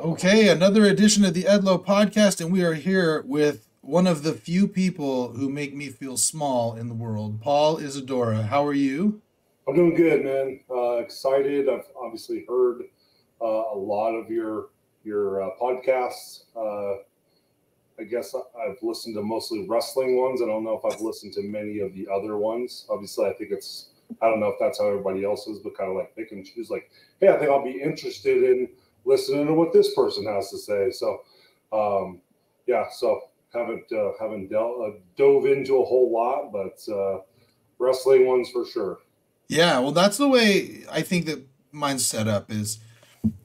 Okay, another edition of the Edlow Podcast, and we are here with one of the few people who make me feel small in the world, Paul Isadora. How are you? I'm doing good, man. Excited. I've obviously heard a lot of your podcasts. I guess I've listened to mostly wrestling ones. I don't know if I've listened to many of the other ones. Obviously, I think it's, I don't know if that's how everybody else is, but kind of like pick and choose. Like, hey, I think I'll be interested in listening to what this person has to say. So, yeah, so haven't dove into a whole lot, but wrestling ones for sure. Yeah, well, that's the way I think that mine's set up is,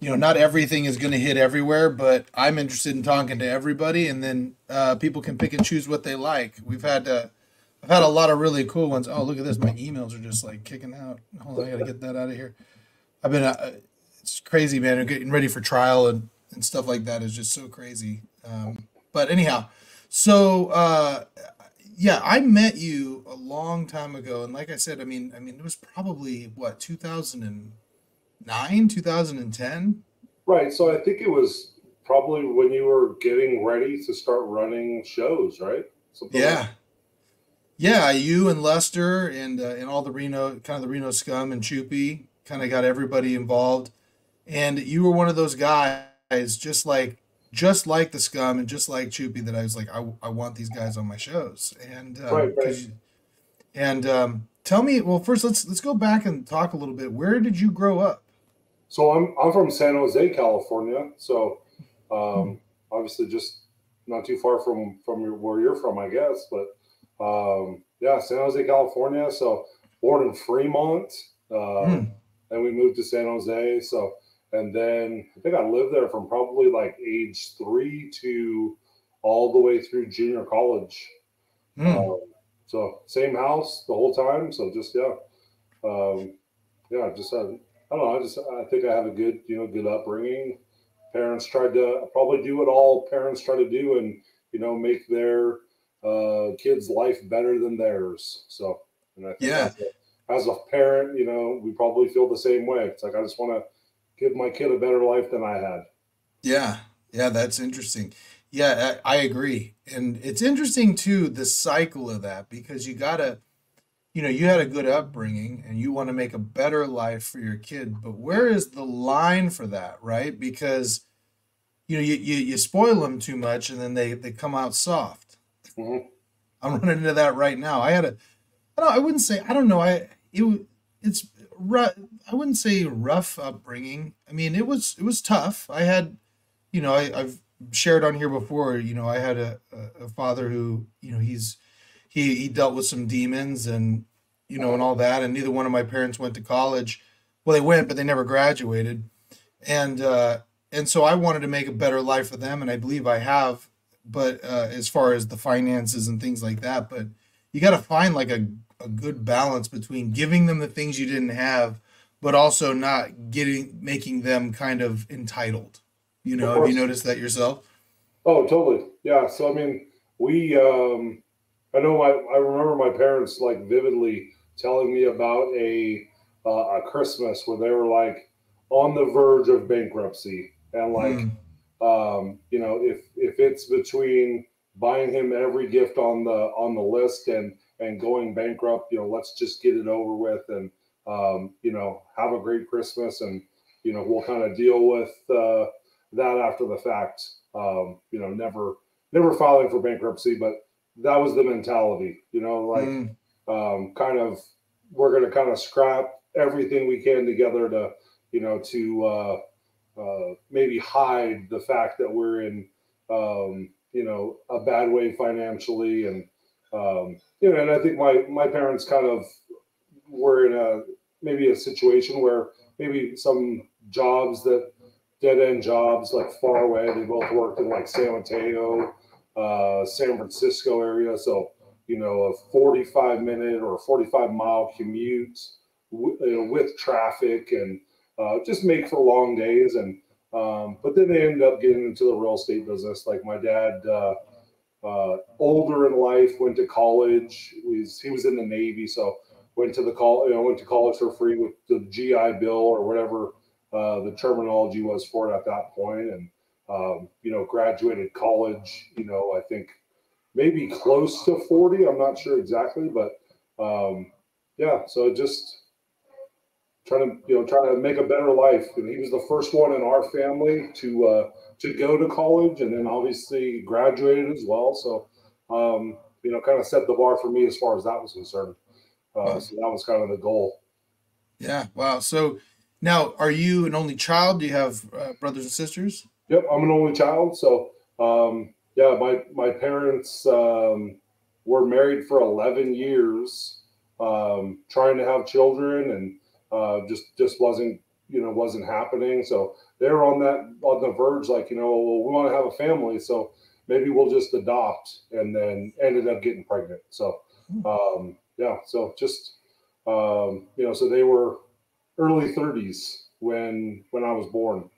you know, not everything is going to hit everywhere, but I'm interested in talking to everybody, and then people can pick and choose what they like. I've had a lot of really cool ones. Oh, look at this. My emails are just like kicking out. Hold on, I got to get that out of here. I've been... it's crazy, man. I'm getting ready for trial and stuff like that is just so crazy. But anyhow, so yeah, I met you a long time ago, and like I said, I mean, it was probably what 2009, 2010, right? So I think it was probably when you were getting ready to start running shows, right? Something yeah. Like yeah, you and Luster and all the Reno kind of the Reno scum and Chupy kind of got everybody involved. And you were one of those guys, just like the scum and just like Chupy, that I was like, I want these guys on my shows. And right. And tell me, well, first let's go back and talk a little bit. Where did you grow up? So I'm from San Jose, California. So obviously just not too far from where you're from, I guess. But yeah, San Jose, California. So born in Fremont, and we moved to San Jose. So. And then I think I lived there from probably like age 3 to all the way through junior college. So same house the whole time. So just, yeah. Yeah, just, I don't know. I think I have a good, you know, good upbringing. Parents tried to probably do what all parents try to do and, you know, make their kids' life better than theirs. So, and I think yeah. As a parent, you know, we probably feel the same way. It's like, I just want to give my kid a better life than I had. Yeah. Yeah. That's interesting. Yeah. I agree. And it's interesting too, the cycle of that, because you gotta, you know, you had a good upbringing and you want to make a better life for your kid, but where is the line for that? Right. Because, you know, you spoil them too much and then they come out soft. Mm-hmm. I'm running into that right now. I wouldn't say rough upbringing. I mean, it was tough. I had, you know, I've shared on here before, you know, I had a father who, you know, he dealt with some demons and, you know, and all that. And neither one of my parents went to college. Well, they went, but they never graduated. And so I wanted to make a better life for them. And I believe I have, but, as far as the finances and things like that, but you got to find like a good balance between giving them the things you didn't have, but also not making them kind of entitled. You know, have you noticed that yourself? Oh, totally. Yeah. So, I mean, we, I know I remember my parents like vividly telling me about a Christmas where they were like on the verge of bankruptcy. And like, you know, if it's between buying him every gift on the list and going bankrupt, you know, let's just get it over with and, you know, have a great Christmas and, you know, we'll kind of deal with that after the fact, you know, never filing for bankruptcy, but that was the mentality, you know, like kind of, we're going to kind of scrap everything we can together to, you know, to maybe hide the fact that we're in, you know, a bad way financially and, you know, and I think my parents kind of were in maybe a situation where maybe some jobs that dead-end jobs like far away, they both worked in like San Mateo, San Francisco area. So, you know, a 45-minute or 45-mile commute with traffic and just make for long days. And but then they ended up getting into the real estate business. Like my dad, older in life, went to college. He was in the Navy, so went to college for free with the GI Bill or whatever the terminology was for it at that point. And you know, graduated college, you know, I think maybe close to 40. I'm not sure exactly, but yeah, so just trying to make a better life. And he was the first one in our family to go to college, and then obviously graduated as well. So, you know, kind of set the bar for me as far as that was concerned. So that was kind of the goal. Yeah. Wow. So now, are you an only child? Do you have brothers and sisters? Yep. I'm an only child. So, yeah, my parents were married for 11 years, trying to have children, and just wasn't happening. So they were on the verge, like, you know, well, we want to have a family, so maybe we'll just adopt, and then ended up getting pregnant. So, yeah, so just, you know, so they were early 30s when I was born.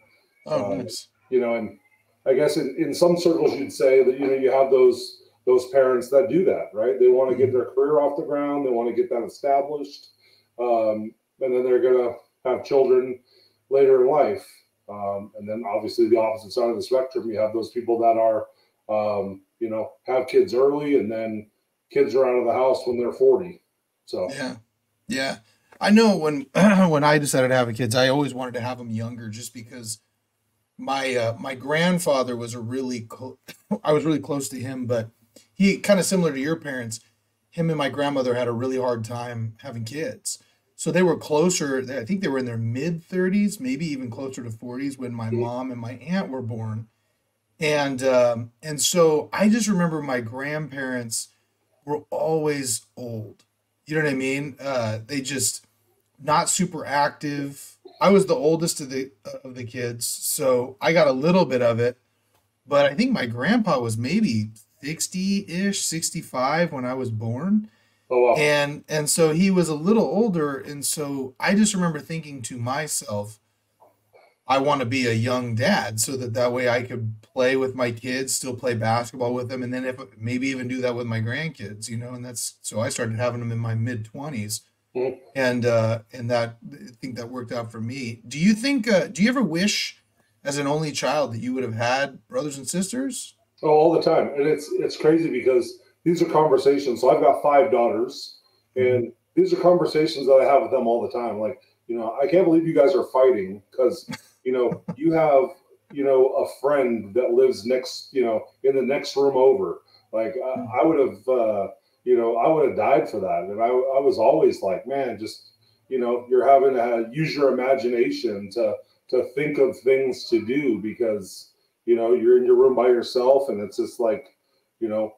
Oh, nice. You know, and I guess in some circles you'd say that, you know, you have those parents that do that, right? They want to get their career off the ground. They want to get that established. And then they're going to have children later in life. And then obviously the opposite side of the spectrum, you have those people that are, you know, have kids early, and then kids are out of the house when they're 40. So, yeah. Yeah. I know when I decided to have kids, I always wanted to have them younger, just because my grandfather was I was really close to him, but he, kind of similar to your parents, him and my grandmother had a really hard time having kids. So they were closer, I think they were in their mid-30s, maybe even closer to 40s when my mom and my aunt were born. And so I just remember my grandparents were always old. You know what I mean? They just not super active. I was the oldest of the kids, so I got a little bit of it. But I think my grandpa was maybe 60-ish, 65 when I was born. Oh, wow. And so he was a little older, and so I just remember thinking to myself, I want to be a young dad, so that way I could play with my kids, still play basketball with them, and then if maybe even do that with my grandkids, you know. And that's, so I started having them in my mid-20s, and that, I think that worked out for me. Do you think? Do you ever wish, as an only child, that you would have had brothers and sisters? Oh, all the time, and it's crazy because these are conversations. So I've got 5 daughters, and these are conversations that I have with them all the time. Like, you know, I can't believe you guys are fighting because, you know, you have, you know, a friend that lives next, you know, in the next room over. Like I would have, you know, I would have died for that. And I was always like, man, just, you know, you're having to use your imagination to think of things to do because, you know, you're in your room by yourself, and it's just like, you know,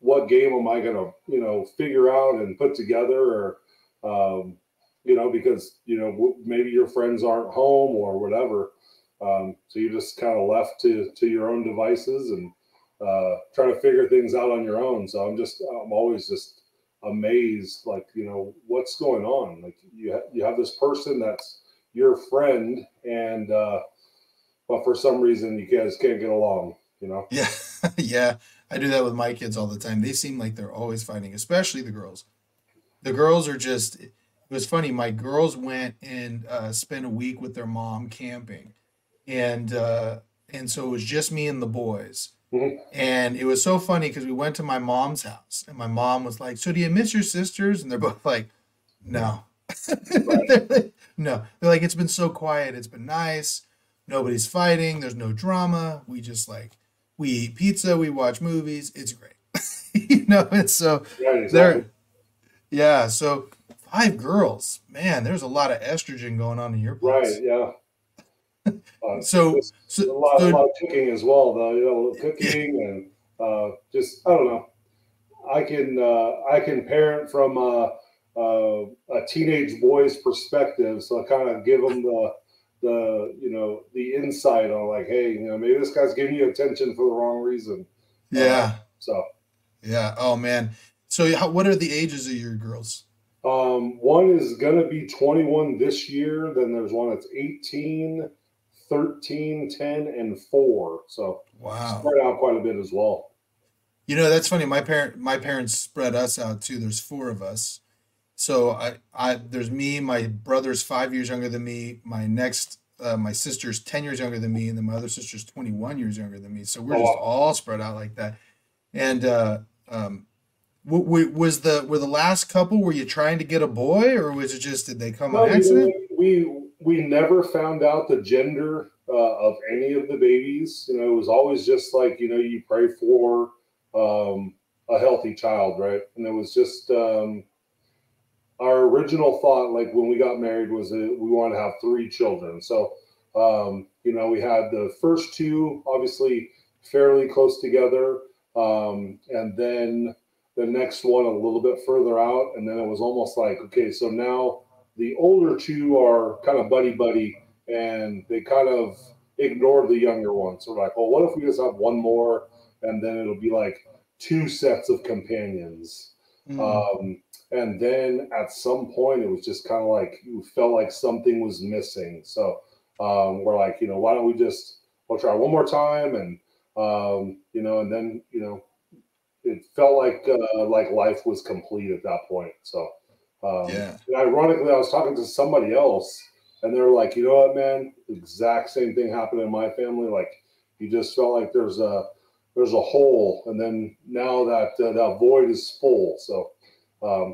what game am I going to, you know, figure out and put together, or, you know, because, you know, maybe your friends aren't home or whatever. So you're just kind of left to your own devices and try to figure things out on your own. So I'm always just amazed, like, you know, what's going on? Like you have this person that's your friend, and but for some reason you guys can't get along, you know? Yeah. Yeah. I do that with my kids all the time. They seem like they're always fighting, especially the girls. The girls are just, it was funny. My girls went and spent a week with their mom camping. And so it was just me and the boys. And it was so funny because we went to my mom's house, and my mom was like, so do you miss your sisters? And they're both like, no. They're like, it's been so quiet. It's been nice. Nobody's fighting. There's no drama. We just like, we eat pizza, we watch movies. It's great. You know, it's so, yeah, exactly. Yeah. So 5 girls, man, there's a lot of estrogen going on in your place. Right. Yeah. So a lot of cooking as well, though, you know, cooking and just, I don't know. I can parent from, a teenage boy's perspective. So I kind of give them the you know, the insight on, like, hey, you know, maybe this guy's giving you attention for the wrong reason. Yeah. So. Yeah. Oh man. So what are the ages of your girls? One is going to be 21 this year. Then there's one that's 18, 13, 10, and 4. So wow. Spread out quite a bit as well. You know, that's funny. My parents spread us out too. There's 4 of us. So there's me, my brother's 5 years younger than me. My next my sister's 10 years younger than me, and then my other sister's 21 years younger than me. So we're just all spread out like that. And were the last couple, were you trying to get a boy, or was it just, did they come on accident? We never found out the gender of any of the babies. You know, it was always just like, you know, you pray for a healthy child, right? And it was just our original thought, like when we got married, was that we wanted to have 3 children. So, you know, we had the first 2, obviously fairly close together. And then the next one a little bit further out. And then it was almost like, okay, so now the older 2 are kind of buddy-buddy, and they kind of ignore the younger one. So we're like, well, what if we just have 1 more, and then it'll be like 2 sets of companions. And then at some point, it was just kind of like, you felt like something was missing. So we're like, you know, why don't we just, we'll try 1 more time, and you know, and then, you know, it felt like life was complete at that point. So, yeah. And ironically, I was talking to somebody else, and they were like, you know what, man, exact same thing happened in my family. Like, you just felt like there's a hole, and then now that void is full. So,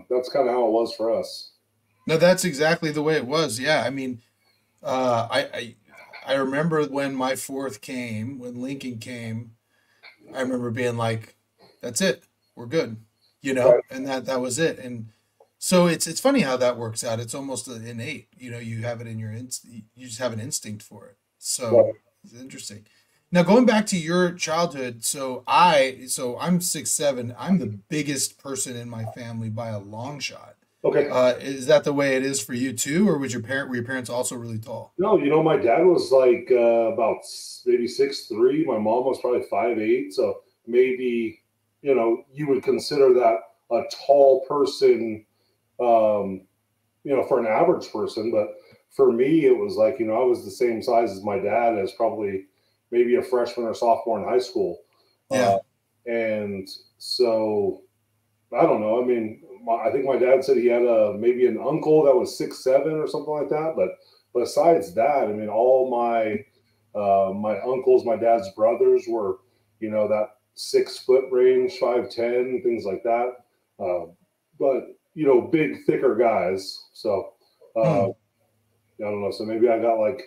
that's kind of how it was for us. No, that's exactly the way it was. Yeah. I mean, I remember when my 4th came, when Lincoln came, I remember being like, that's it, we're good, you know, right. And that was it. And so it's funny how that works out. It's almost innate, you know, you have it in your, you just have an instinct for it. So right. It's interesting. Now, going back to your childhood. So I'm 6'7". I'm the biggest person in my family by a long shot. Okay. Is that the way it is for you too? Or were your parents also really tall? No, you know, my dad was like about maybe 6'3". My mom was probably 5'8". So maybe, you know, you would consider that a tall person, you know, for an average person. But for me, it was like, you know, I was the same size as my dad as probably maybe a freshman or sophomore in high school. Yeah. And so, I don't know. I mean, I think my dad said he had maybe an uncle that was 6'7" or something like that. But besides that, I mean, all my my uncles, my dad's brothers were, you know, that 6-foot range, 5'10", things like that. But you know, big, thicker guys. So I don't know. So maybe I got like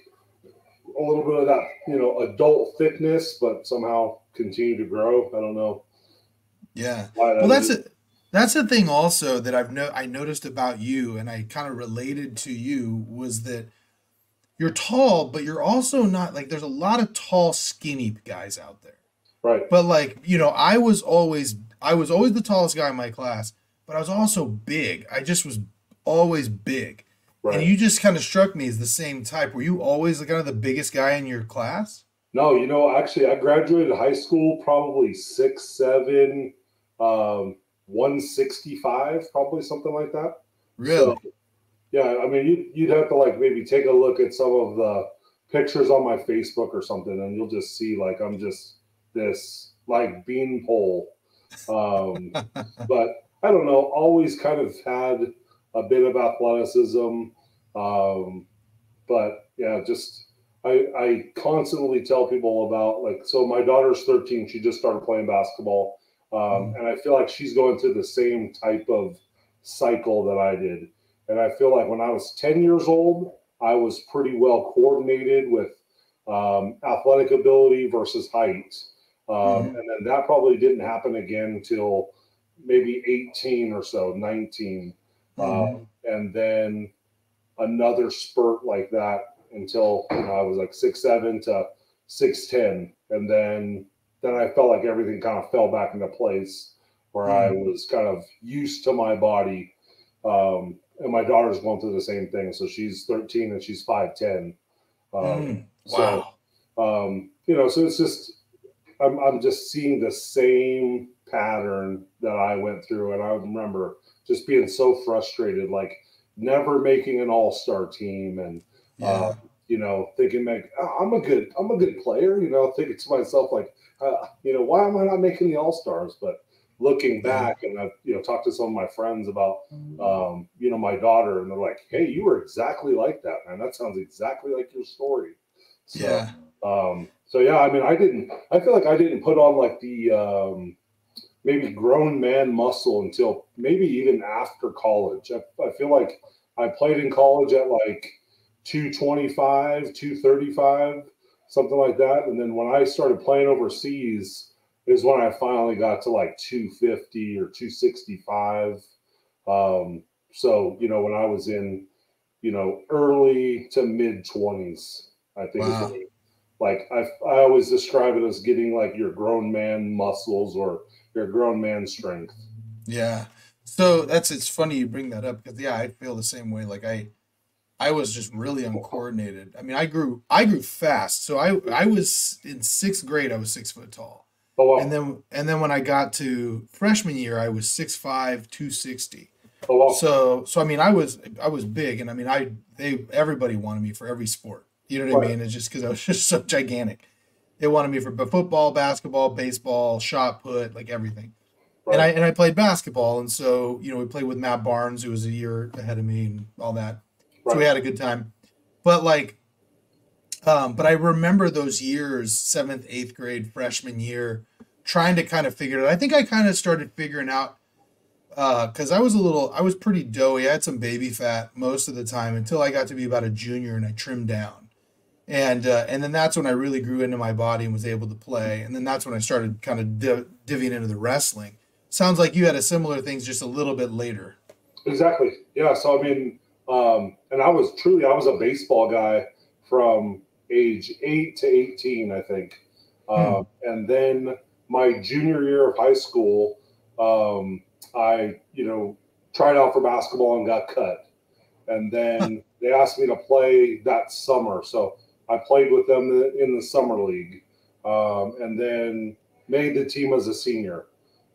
a little bit of that, you know, adult thickness, but somehow continue to grow. I don't know. Yeah. Well, that's the thing also that I noticed about you, and I kind of related to you, was that you're tall, but you're also not like, there's a lot of tall, skinny guys out there. Right. But like, you know, I was always the tallest guy in my class, but I was also big. I just was always big. Right. And you just kind of struck me as the same type. Were you always kind of the biggest guy in your class? No, you know, actually I graduated high school probably 6'7", 165, probably something like that. Really? So, yeah, I mean, you'd have to like maybe take a look at some of the pictures on my Facebook or something, and you'll just see like I'm just this like beanpole. But I don't know, always kind of had a bit of athleticism. But yeah, just I constantly tell people about like, so my daughter's 13, she just started playing basketball. And I feel like she's going through the same type of cycle that I did. And I feel like when I was 10 years old, I was pretty well coordinated with athletic ability versus height. And then that probably didn't happen again until maybe 18 or so, 19. And then another spurt like that until, you know, I was like 6'7" to 6'10". And then I felt like everything kind of fell back into place where I was kind of used to my body. And my daughter's going through the same thing. So she's 13 and she's 5'10". Wow. So, you know, so it's just, I'm just seeing the same pattern that I went through. And I remember just being so frustrated, like never making an all-star team. And, you know, thinking like, oh, I'm a good player, you know, thinking to myself like, you know, why am I not making the all-stars? But looking back, and I've, you know, talked to some of my friends about, you know, my daughter, and they're like, hey, you were exactly like that, man. That sounds exactly like your story. So, yeah. So yeah, I mean, I feel like I didn't put on like the, maybe grown man muscle until maybe even after college. I feel like I played in college at like 225, 235, something like that. And then when I started playing overseas is when I finally got to like 250 or 265. So, you know, when I was in, you know, early to mid 20s, I think. Wow. Like I always describe it as getting like your grown man muscles or your grown man strength. Yeah. So it's funny you bring that up, because yeah, I feel the same way. Like I was just really uncoordinated. I mean, I grew fast. So I was in 6th grade, I was 6 foot tall. Oh, wow. And then when I got to freshman year, I was 6'5", 260. Oh, wow. So I mean, I was big, and I mean, everybody wanted me for every sport. You know what I mean? It's just because I was just so gigantic. They wanted me for football, basketball, baseball, shot put, like everything. Right. And I played basketball. And so, you know, we played with Matt Barnes, who was a year ahead of me and all that. Right. So we had a good time. But like, but I remember those years, 7th, 8th grade, freshman year, trying to kind of figure it out. I think I kind of started figuring out, because I was pretty doughy. I had some baby fat most of the time until I got to be about a junior and I trimmed down. And then that's when I really grew into my body and was able to play. And then that's when I started kind of divvying into the wrestling. Sounds like you had a similar thing, just a little bit later. Exactly. Yeah. So, I mean, and I was a baseball guy from age 8 to 18, I think. And then my junior year of high school, I, you know, tried out for basketball and got cut. And then they asked me to play that summer. So I played with them in the summer league, and then made the team as a senior.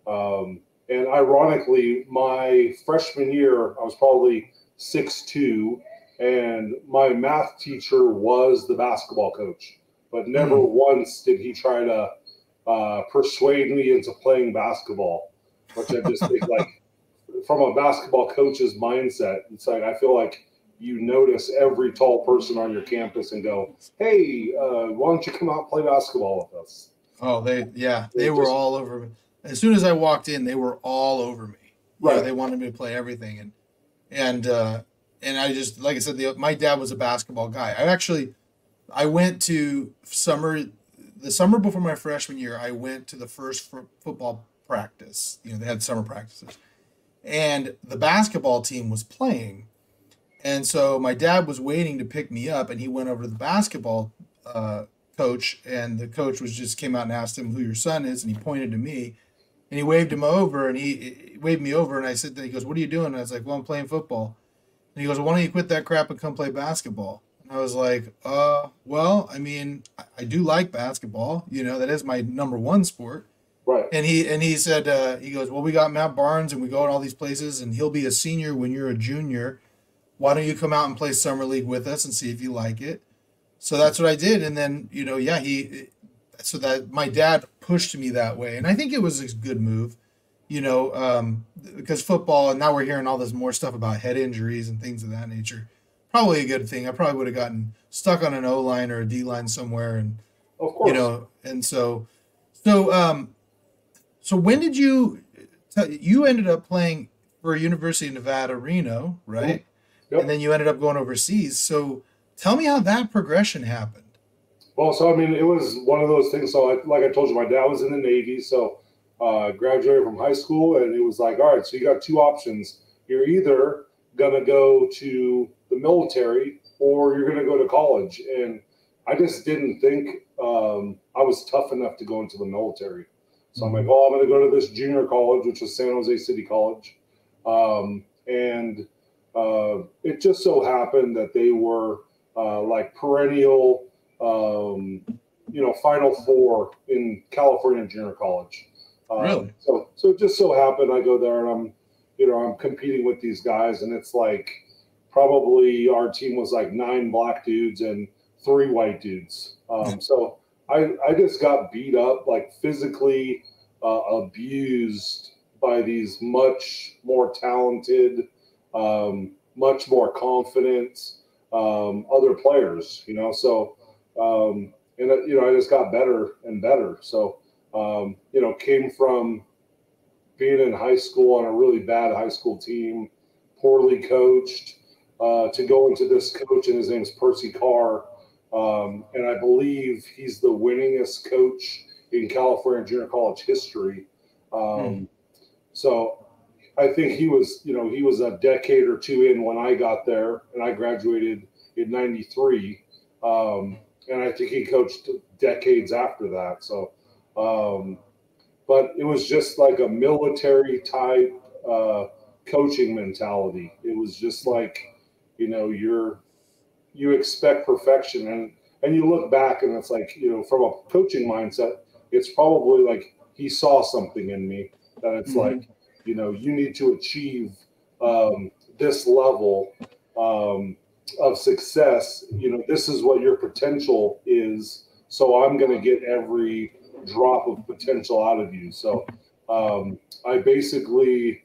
And ironically, my freshman year, I was probably 6'2", and my math teacher was the basketball coach. But never once did he try to persuade me into playing basketball, which I just think, like, from a basketball coach's mindset, it's like I feel like you notice every tall person on your campus and go, hey, why don't you come out and play basketball with us? Oh, they were just all over me. As soon as I walked in, they were all over me. Right. You know, they wanted me to play everything. And I just, like I said, my dad was a basketball guy. I went to the summer before my freshman year, I went to the first football practice. You know, they had summer practices. And the basketball team was playing. And so my dad was waiting to pick me up, and he went over to the basketball coach, and the coach came out and asked him who your son is, and he pointed to me, and he waved him over, and he waved me over, and I said, he goes, what are you doing? And I was like, well, I'm playing football. And he goes, well, why don't you quit that crap and come play basketball? And I was like, well, I mean, I do like basketball. You know, that is my #1 sport. Right. And he said, he goes, well, we got Matt Barnes, and we go to all these places, and he'll be a senior when you're a junior. Why don't you come out and play summer league with us and see if you like it? So that's what I did. And then, you know, yeah, so that my dad pushed me that way. And I think it was a good move, you know, because football, and now we're hearing all this more stuff about head injuries and things of that nature. Probably a good thing. I probably would have gotten stuck on an O-line or a D-line somewhere. And, of course, you know, and so when did you ended up playing for University of Nevada, Reno, right? Mm-hmm. Yep. And then you ended up going overseas. So tell me how that progression happened. Well, so, I mean, it was one of those things. So like I told you, my dad was in the Navy. So I graduated from high school, and it was like, all right, so you got two options. You're either going to go to the military or you're going to go to college. And I just didn't think I was tough enough to go into the military. So I'm like, oh, I'm going to go to this junior college, which was San Jose City College. It just so happened that they were like perennial, you know, Final Four in California Junior College. Really? So it just so happened I go there, and I'm, you know, I'm competing with these guys, and it's like probably our team was like 9 black dudes and 3 white dudes. So I just got beat up, like physically abused by these much more talented, much more confident other players, you know. So, and you know, I just got better and better. So, you know, came from being in high school on a really bad high school team, poorly coached, to go into this coach, and his name's Percy Carr. And I believe he's the winningest coach in California junior college history. So I think he was, you know, he was a decade or two in when I got there, and I graduated in '93. And I think he coached decades after that. So, but it was just like a military type coaching mentality. It was just like, you know, you expect perfection, and you look back and it's like, you know, from a coaching mindset, it's probably like he saw something in me that it's like, you know, you need to achieve this level of success. You know, this is what your potential is. So I'm going to get every drop of potential out of you. So I basically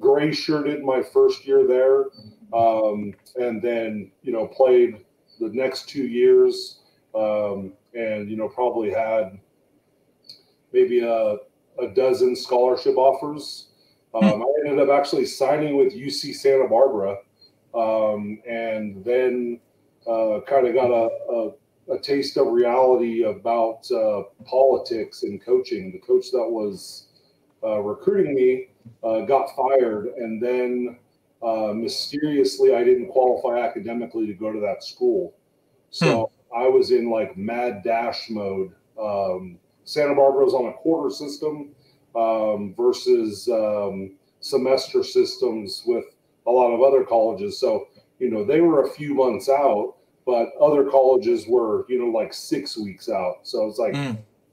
gray-shirted my first year there. And then, you know, played the next 2 years, and, you know, probably had maybe a dozen scholarship offers. I ended up actually signing with UC Santa Barbara, and then kind of got a taste of reality about politics and coaching. The coach that was recruiting me got fired, and then mysteriously, I didn't qualify academically to go to that school. So I was in like mad dash mode. Santa Barbara was on a quarter system versus semester systems with a lot of other colleges. So, you know, they were a few months out, but other colleges were, you know, like 6 weeks out. So it's like,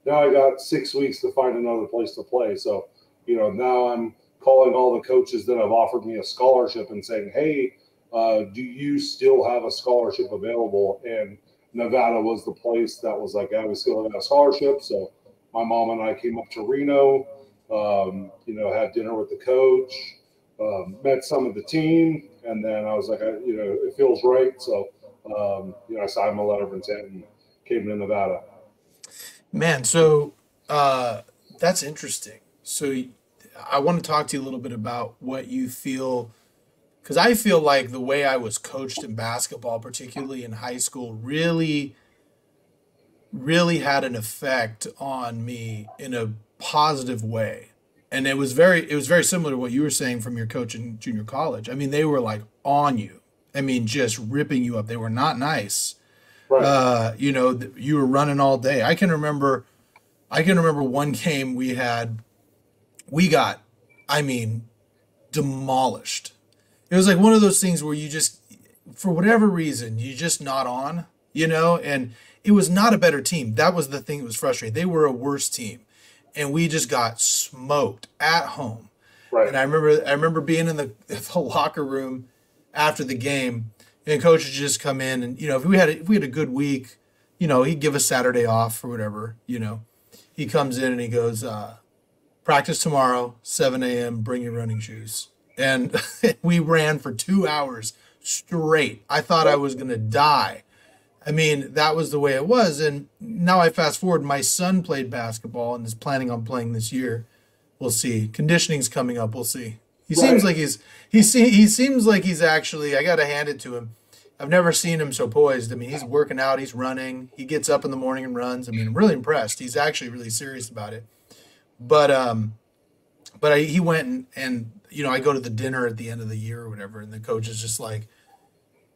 now I got 6 weeks to find another place to play. So, you know, now I'm calling all the coaches that have offered me a scholarship and saying, hey, do you still have a scholarship available? And Nevada was the place that was like, yeah, we still have a scholarship. So my mom and I came up to Reno, you know, had dinner with the coach, met some of the team. And then I was like, you know, it feels right. So, you know, I signed my letter of intent and came to Nevada. Man, so that's interesting. So I want to talk to you a little bit about what you feel, because I feel like the way I was coached in basketball, particularly in high school, really, really had an effect on me in a positive way. And it was very similar to what you were saying from your coach in junior college. I mean, they were like on you. I mean, just ripping you up. They were not nice. Right. You know, you were running all day. I can remember one game we had. We got, I mean, demolished. It was like one of those things where you just, for whatever reason, you just not on, you know, and it was not a better team. That was the thing that was frustrating. They were a worse team, and we just got smoked at home. Right. And I remember being in the locker room after the game, and coach would just come in, and, you know, if we had a good week, you know, he'd give us Saturday off or whatever, you know. He comes in and he goes, practice tomorrow, 7 a.m., bring your running shoes. And we ran for 2 hours straight. I thought I was going to die. I mean, that was the way it was. And now I fast forward. My son played basketball and is planning on playing this year. We'll see. Conditioning's coming up. We'll see. He seems like he's actually, I got to hand it to him. I've never seen him so poised. I mean, he's working out. He's running. He gets up in the morning and runs. I mean, I'm really impressed. He's actually really serious about it. But he went and, you know, I go to the dinner at the end of the year or whatever. And the coach is just like,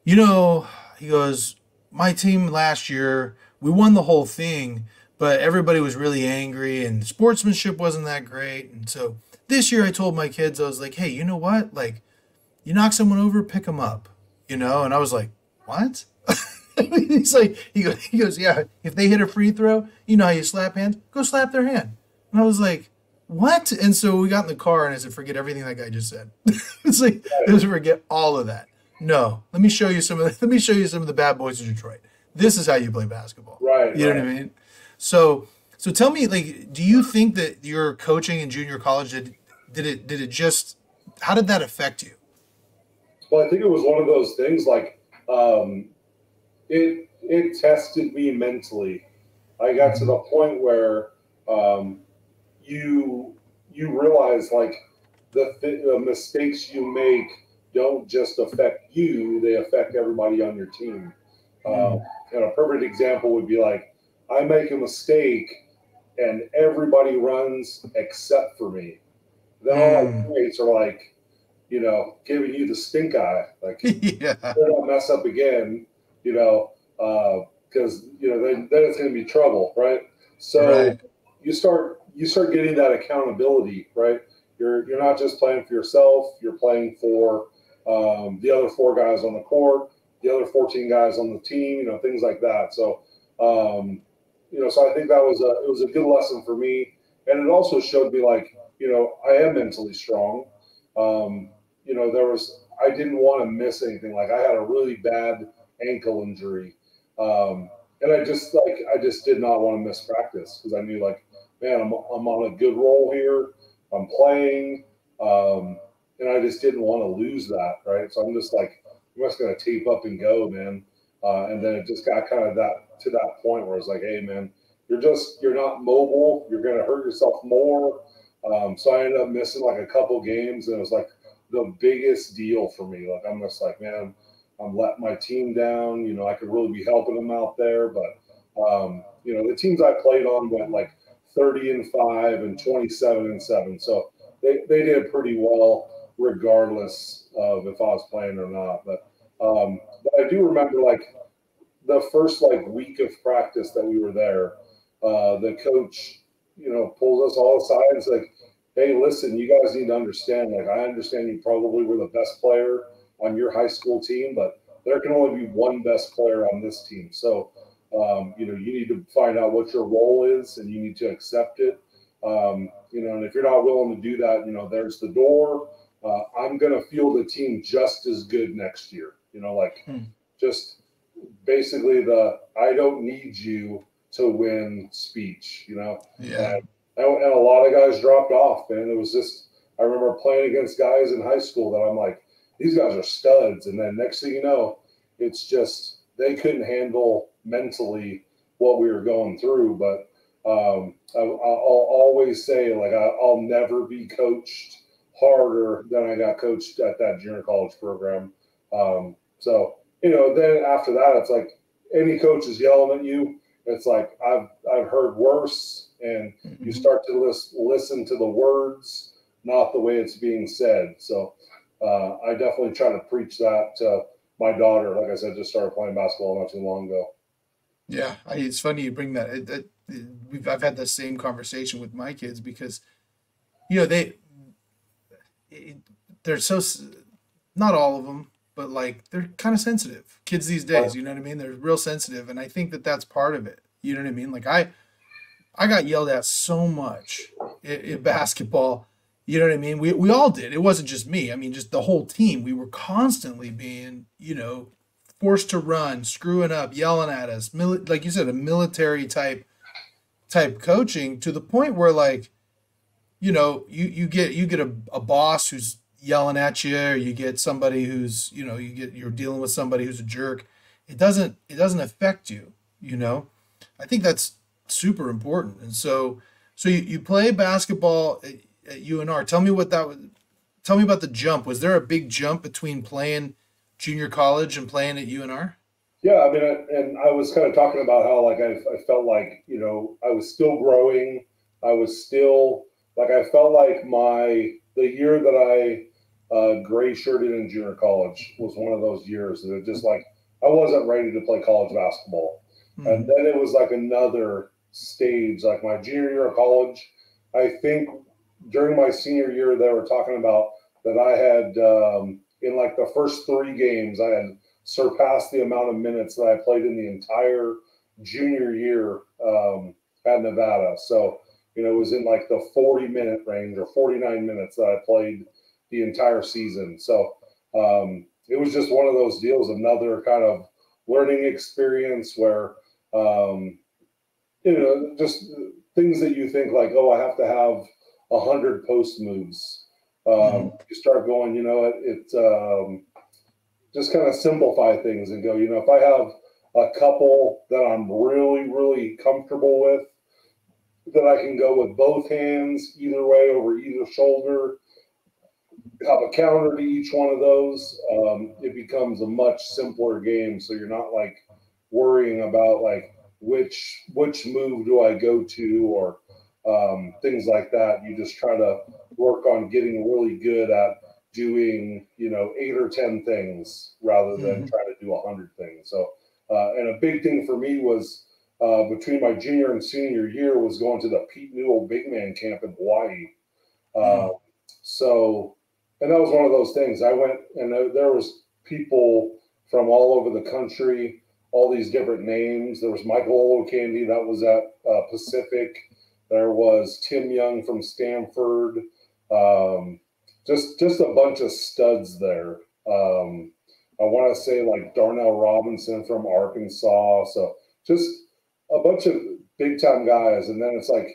you know, he goes, my team last year, we won the whole thing, but everybody was really angry and sportsmanship wasn't that great. And so this year I told my kids, I was like, hey, you know what? Like, you knock someone over, pick them up, you know? And I was like, what? He's like, he goes, yeah, if they hit a free throw, you know how you slap hands, go slap their hand. And I was like, what? And so we got in the car and I said, forget everything that guy just said. It's like, let's forget all of that. No, let me show you some of the bad boys of Detroit. This is how you play basketball. Right. You know what I mean? So tell me, like, do you think that your coaching in junior college How did that affect you? Well, I think it was one of those things like it tested me mentally. I got to the point where you realize like the mistakes you make don't just affect you, they affect everybody on your team. And a perfect example would be like, I make a mistake and everybody runs except for me. Then all my teammates are like, you know, giving you the stink eye. Like, don't mess up again, you know, because, you know, then it's going to be trouble, right? So you start getting that accountability, right? You're not just playing for yourself. You're playing for the other 4 guys on the court, the other 14 guys on the team, you know, things like that. So, you know, so I think that was a good lesson for me. And it also showed me like, you know, I am mentally strong. You know, I didn't want to miss anything. Like I had a really bad ankle injury. And I just did not want to miss practice because I knew like, man, I'm on a good roll here. I'm playing. And I just didn't want to lose that. Right. So I'm just like, I'm just going to tape up and go, man. And then it just got kind of to that point where it's like, hey man, you're not mobile. You're going to hurt yourself more. So I ended up missing like a couple games, and it was like the biggest deal for me. Like I'm just like, man, I'm letting my team down. You know, I could really be helping them out there, but you know, the teams I played on went like 30-5 and 27-7. So they did pretty well regardless of if I was playing or not. But I do remember like the first like week of practice that we were there, the coach, you know, pulls us all aside and is like, hey, listen, you guys need to understand, like, I understand you probably were the best player on your high school team, but there can only be one best player on this team. So, you know, you need to find out what your role is and you need to accept it. You know, and if you're not willing to do that, you know, there's the door. I'm going to field a team just as good next year. You know, like just basically I don't need you to win speech, you know? Yeah. And a lot of guys dropped off, man. It was just, I remember playing against guys in high school that I'm like, these guys are studs. And then next thing you know, it's just, they couldn't handle mentally what we were going through. But I'll always say, like, I'll never be coached harder than I got coached at that junior college program. So, you know, then after that, it's like any coach is yelling at you. It's like, I've heard worse, and you start to listen to the words, not the way it's being said. So I definitely try to preach that to my daughter. Like I said, just started playing basketball not too long ago. Yeah, it's funny you bring that. I've had the same conversation with my kids because, you know, they're so, not all of them, but like they're kind of sensitive kids these days, you know what I mean? They're real sensitive. And I think that that's part of it. You know what I mean? Like I got yelled at so much in basketball. You know what I mean? We all did. It wasn't just me. I mean, just the whole team. We were constantly being, you know, forced to run, screwing up, yelling at us. Like you said, a military type coaching, to the point where like, you know, you get a boss who's yelling at you, or you get somebody who's, you know, you're dealing with somebody who's a jerk. It doesn't affect you, you know. I think that's super important. And so you play basketball at UNR. Tell me what that was. Tell me about the jump. Was there a big jump between playing junior college and playing at UNR? Yeah, I mean, I was kind of talking about how like I felt like, you know, I was still growing. I was still like, I felt like the year that I gray-shirted in junior college was one of those years that it just like, I wasn't ready to play college basketball. And then it was like another stage, like my junior year of college. I think during my senior year, they were talking about that I had, in like the first 3 games, I had surpassed the amount of minutes that I played in the entire junior year at Nevada. So, you know, it was in like the 40-minute range or 49 minutes that I played the entire season. So it was just one of those deals, another kind of learning experience where, you know, just things that you think like, oh, I have to have 100 post moves. You start going, you know, just kind of simplify things and go, you know, if I have a couple that I'm really, really comfortable with, that I can go with both hands either way over either shoulder, have a counter to each one of those, it becomes a much simpler game. So you're not like worrying about like which move do I go to or things like that. You just try to work on getting really good at doing, you know, 8 or 10 things rather than trying to do 100 things. So, and a big thing for me was between my junior and senior year was going to the Pete Newell Big Man Camp in Hawaii. So, and that was one of those things. I went and there was people from all over the country, all these different names. There was Michael O'Candy, that was at Pacific. There was Tim Young from Stanford. Just a bunch of studs there. I want to say like Darnell Robinson from Arkansas. So just a bunch of big time guys. And then it's like,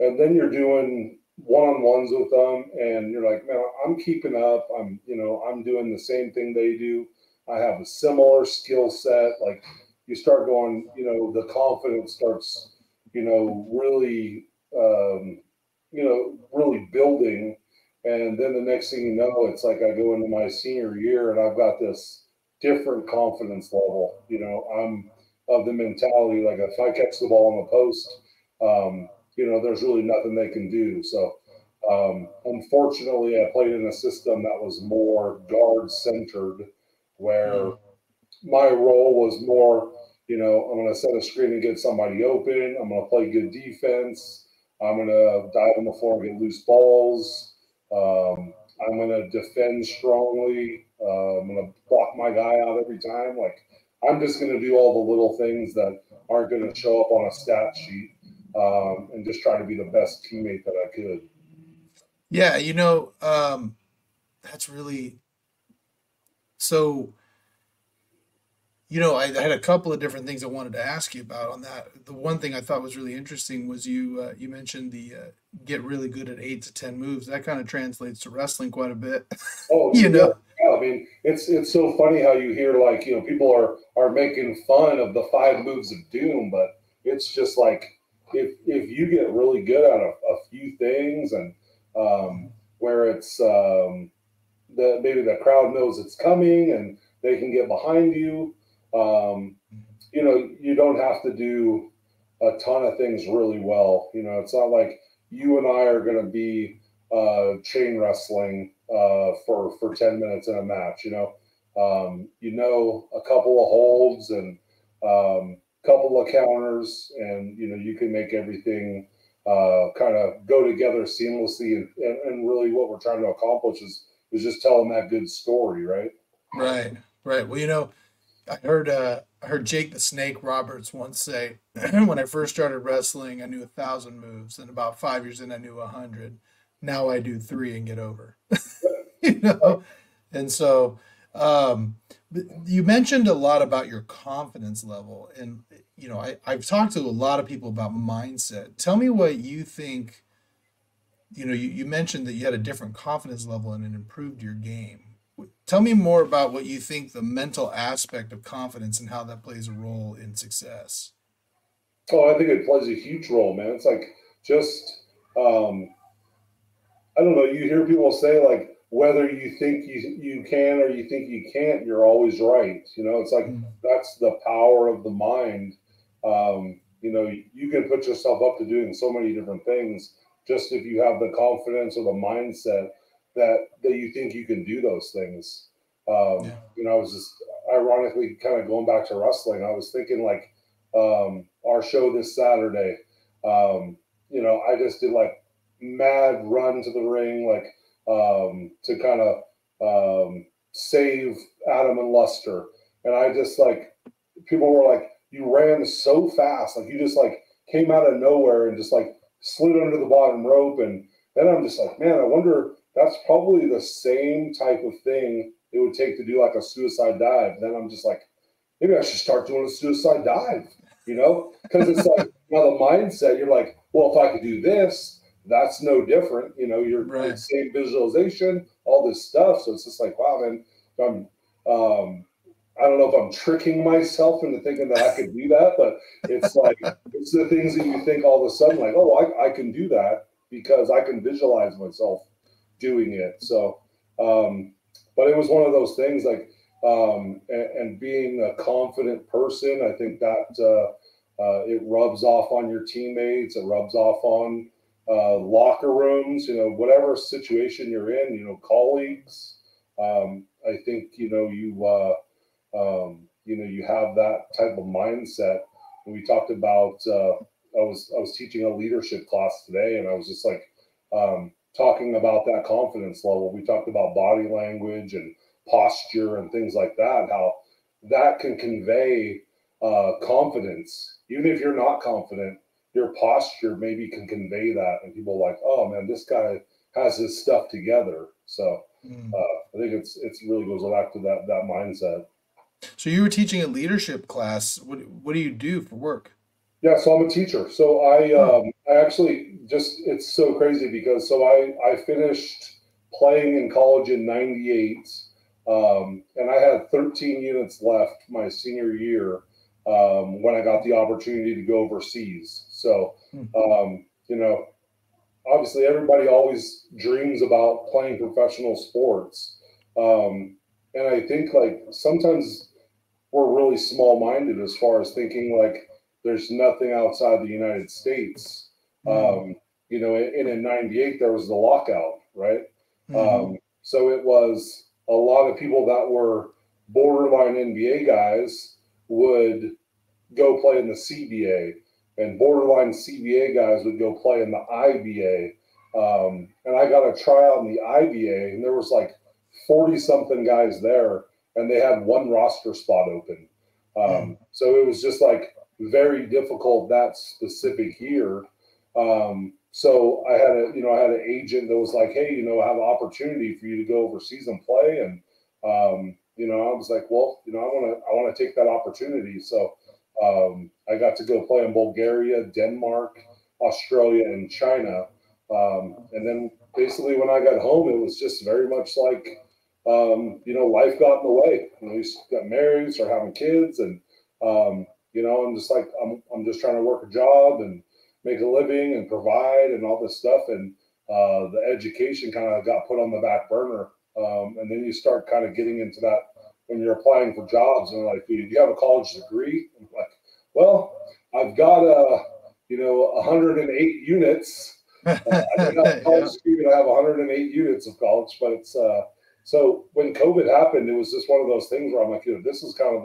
and then you're doing one-on-ones with them and you're like, man, I'm keeping up. I'm doing the same thing they do. I have a similar skill set. Like you start going, you know, the confidence starts, you know, really, really building. And then the next thing you know, it's like I go into my senior year and I've got this different confidence level. You know, I'm of the mentality, like if I catch the ball on the post, you know, there's really nothing they can do. So unfortunately, I played in a system that was more guard-centered, where my role was more, you know, I'm going to set a screen and get somebody open. I'm going to play good defense. I'm going to dive on the floor and get loose balls. I'm going to defend strongly. I'm going to block my guy out every time. Like, I'm just going to do all the little things that aren't going to show up on a stat sheet, and just try to be the best teammate that I could. Yeah, you know, that's really – so – you know, I had a couple of different things I wanted to ask you about on that. The one thing I thought was really interesting was you mentioned the get really good at 8 to 10 moves. That kind of translates to wrestling quite a bit. Oh, you know, yeah. I mean, it's so funny how you hear like, you know, people are making fun of the 5 moves of doom, but it's just like if you get really good at a few things and where it's maybe the crowd knows it's coming and they can get behind you. You know, you don't have to do a ton of things really well. You know, it's not like you and I are going to be chain wrestling for 10 minutes in a match. You know, a couple of holds and a couple of counters, and you know, you can make everything kind of go together seamlessly. And really, what we're trying to accomplish is just telling that good story, right? Right, right. Well, you know. I heard Jake the Snake Roberts once say, when I first started wrestling, I knew 1,000 moves, and about 5 years in, I knew 100. Now I do 3 and get over. You know, and so you mentioned a lot about your confidence level, and you know, I've talked to a lot of people about mindset. Tell me what you think. You know, you mentioned that you had a different confidence level, and it improved your game. Tell me more about what you think the mental aspect of confidence and how that plays a role in success. Oh, I think it plays a huge role, man. It's like just, I don't know, you hear people say like, whether you think you can or you think you can't, you're always right. You know, it's like, that's the power of the mind. You know, you can put yourself up to doing so many different things just if you have the confidence or the mindset that you think you can do those things. You know, I was just ironically kind of going back to wrestling. I was thinking like our show this Saturday, you know, I just did like mad run to the ring, like to kind of save Adam and Luster. And I just like, people were like, you ran so fast. Like you just like came out of nowhere and just like slid under the bottom rope. And then I'm just like, man, I wonder, that's probably the same type of thing it would take to do like a suicide dive. Then I'm just like, maybe I should start doing a suicide dive, you know? Because it's like, now the mindset, you're like, well, if I could do this, that's no different. You know, you're right. Same visualization, all this stuff. So it's just like, wow, man, I don't know if I'm tricking myself into thinking that I could do that, but it's like, it's the things that you think all of a sudden, like, oh, I can do that because I can visualize myself doing it. So, but it was one of those things like, and being a confident person, I think that, it rubs off on your teammates. It rubs off on, locker rooms, you know, whatever situation you're in, you know, colleagues, I think, you know, you have that type of mindset. And we talked about, I was teaching a leadership class today, and I was just like, talking about that confidence level. We talked about body language and posture and things like that, how that can convey, confidence. Even if you're not confident, your posture maybe can convey that. And people are like, oh man, this guy has his stuff together. So, I think it's really goes back to that mindset. So you were teaching a leadership class. What do you do for work? Yeah, so I'm a teacher. So I actually just, it's so crazy because I finished playing in college in '98, and I had 13 units left my senior year when I got the opportunity to go overseas. So you know, obviously everybody always dreams about playing professional sports. And I think like sometimes we're really small-minded as far as thinking like there's nothing outside the United States. You know, and in '98, there was the lockout, right? So it was a lot of people that were borderline NBA guys would go play in the CBA, and borderline CBA guys would go play in the IBA. And I got a tryout in the IBA, and there was like 40-something guys there, and they had one roster spot open. So it was just like very difficult that specific year. So I had an agent that was like, hey, you know, I have an opportunity for you to go overseas and play. And, you know, I was like, well, you know, I want to take that opportunity. So, I got to go play in Bulgaria, Denmark, Australia, and China. And then basically when I got home, it was just very much like, you know, life got in the way. You know, we got married, started having kids, and, you know, I'm just like, I'm just trying to work a job and make a living and provide and all this stuff. And the education kind of got put on the back burner. And then you start kind of getting into that when you're applying for jobs, and they're like, do you have a college degree? And I'm like, well, I've got, 108 units. I have a college degree, and I have 108 units of college. But it's so when COVID happened, it was just one of those things where I'm like, you know, this is kind of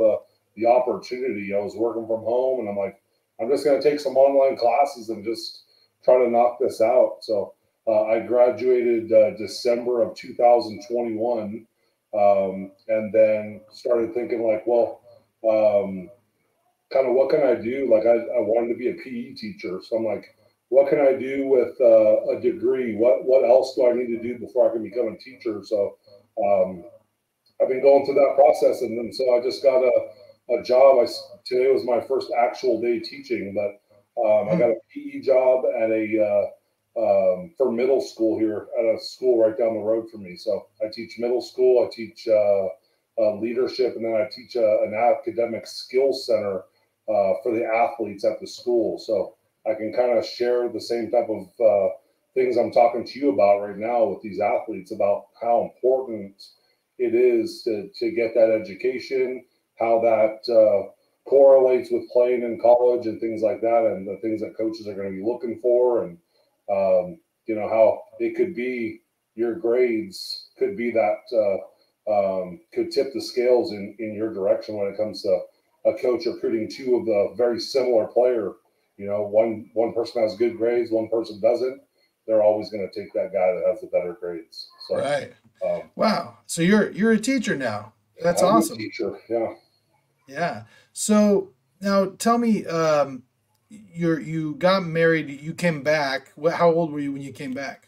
the opportunity. I was working from home, and I'm like, I'm just going to take some online classes and just try to knock this out. So I graduated December of 2021, and then started thinking like, well, kind of what can I do? Like I wanted to be a PE teacher. So I'm like, what can I do with a degree? What else do I need to do before I can become a teacher? So I've been going through that process. And then so I just got a job. Today was my first actual day teaching, but I got a PE job at for middle school here at a school right down the road from me. So I teach middle school, I teach leadership, and then I teach an academic skills center for the athletes at the school. So I can kind of share the same type of things I'm talking to you about right now with these athletes about how important it is to get that education, how that correlates with playing in college and things like that, and the things that coaches are going to be looking for, and you know, how it could be your grades could be that could tip the scales in your direction when it comes to a coach recruiting two of the very similar player. You know, one person has good grades, one person doesn't. They're always going to take that guy that has the better grades. So, right. Wow. So you're a teacher now. That's awesome. A teacher. Yeah. Yeah. So now tell me, you got married, you came back. How old were you when you came back?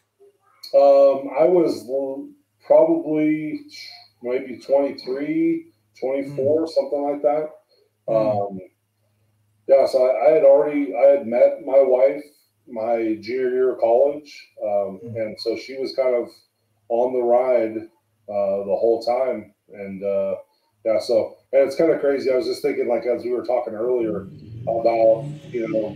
I was probably maybe 23, 24, something like that. Yeah, so I had met my wife my junior year of college. And so she was kind of on the ride the whole time. And yeah, so, and it's kind of crazy. I was just thinking, like, as we were talking earlier about, you know,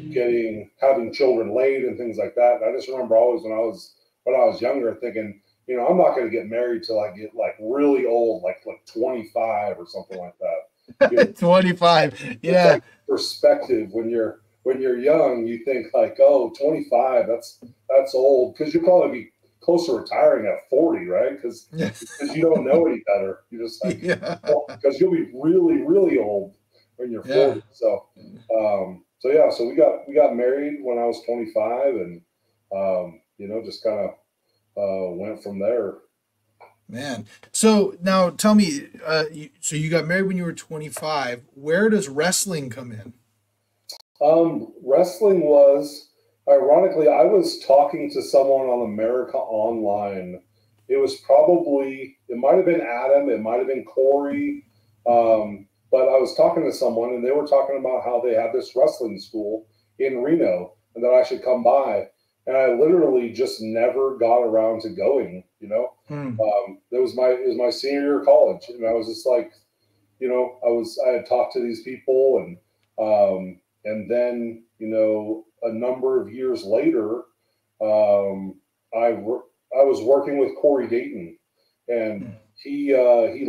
having children late and things like that. And I just remember always when I was younger thinking, you know, I'm not going to get married till I get like really old, like 25 or something like that. You know, 25. Yeah. Like perspective when you're young, you think like, oh, 25, that's old. 'Cause you'll probably be close to retiring at 40, right? 'Cause, yes. 'Cause you don't know any better. You just like, yeah. Well, 'cause you'll be really, really old when you're 40. So, yeah, so we got married when I was 25 and, you know, just kind of, went from there, man. So now tell me, so you got married when you were 25. Where does wrestling come in? Wrestling was, ironically, I was talking to someone on America Online. It was probably, it might've been Adam. It might've been Corey. But I was talking to someone and they were talking about how they had this wrestling school in Reno and that I should come by. And I literally just never got around to going, you know. It was my senior year of college. And I was just like, you know, I had talked to these people and then, you know, a number of years later, I was working with Corey Dayton and he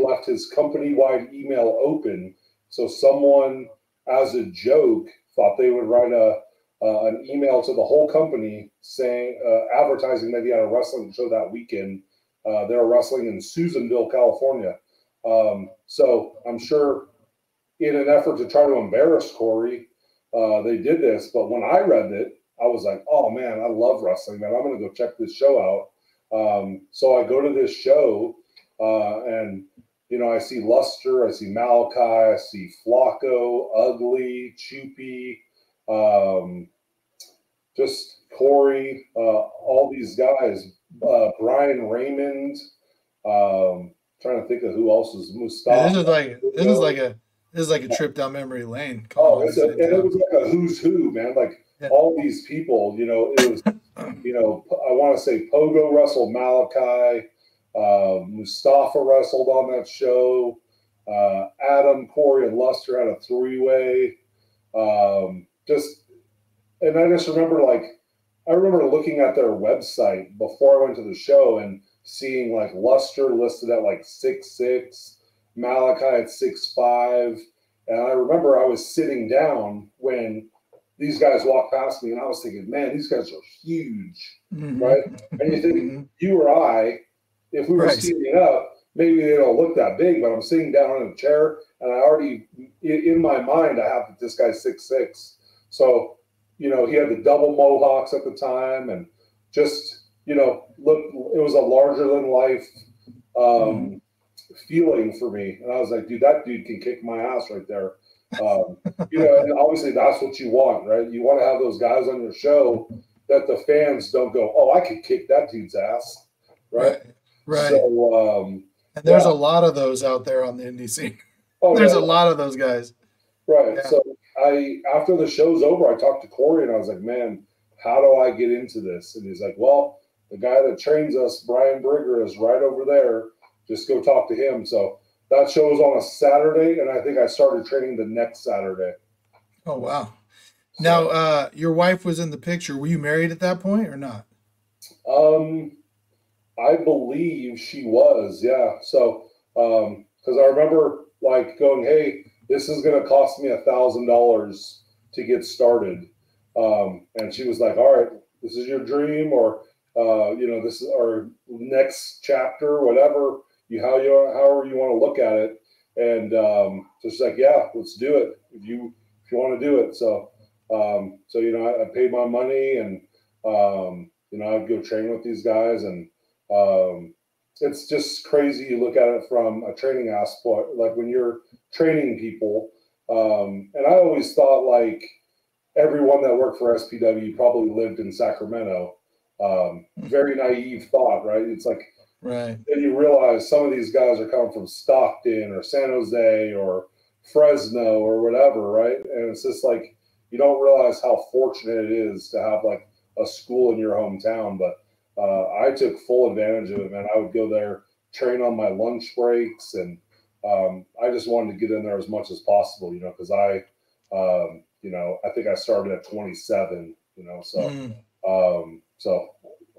left his company-wide email open. So someone, as a joke, thought they would write an email to the whole company saying, advertising that he had a wrestling show that weekend. They were wrestling in Susanville, California. So I'm sure in an effort to try to embarrass Corey, they did this. But when I read it, I was like, oh man, I love wrestling, man. I'm going to go check this show out. So I go to this show and, you know, I see Luster, I see Malachi, I see Flacco, Ugly, Chupy, just Corey, all these guys, Brian Raymond, trying to think of who else is Mustafa. Yeah, this is like a trip down memory lane. It was like a who's who, man. Like all these people, you know, it was, you know, I want to say Pogo wrestled Malachi, Mustafa wrestled on that show. Adam, Corey, and Luster had a three-way, and I just remember, like, I remember looking at their website before I went to the show and seeing, like, Luster listed at, like, 6'6", Malachi at 6'5", and I remember I was sitting down when these guys walked past me, and I was thinking, man, these guys are huge, right? And you think, you or I, if we were standing up, maybe they don't look that big, but I'm sitting down in a chair, and I already, in my mind, I have this guy's 6'6". So, you know, he had the double mohawks at the time and just, you know, look, it was a larger than life feeling for me. And I was like, dude, that dude can kick my ass right there. You know, and obviously that's what you want, right? You want to have those guys on your show that the fans don't go, oh, I could kick that dude's ass, right? Right. So, and there's a lot of those out there on the indie scene. Oh, there's a lot of those guys. Right. Yeah. So after the show's over, I talked to Corey and I was like, man, how do I get into this? And he's like, well, the guy that trains us, Brian Brigger, is right over there. Just go talk to him. So that show was on a Saturday. And I think I started training the next Saturday. Oh, wow. So, now, your wife was in the picture. Were you married at that point or not? I believe she was. Yeah. So, 'cause I remember, like, going, hey, this is going to cost me $1,000 to get started. And she was like, all right, this is your dream, or, you know, this is our next chapter, whatever, however you want to look at it. And so she's like, yeah, let's do it if you want to do it. So, you know, I paid my money and, you know, I'd go train with these guys. And it's just crazy. You look at it from a training aspect, like when you're training people. And I always thought, like, everyone that worked for SPW probably lived in Sacramento. Very naive thought, right? It's like, then you realize some of these guys are coming from Stockton or San Jose or Fresno or whatever, right? And it's just like, you don't realize how fortunate it is to have, like, a school in your hometown, but I took full advantage of it, man. I would go there, train on my lunch breaks, and I just wanted to get in there as much as possible, you know, because I, you know, I think I started at 27, you know, so so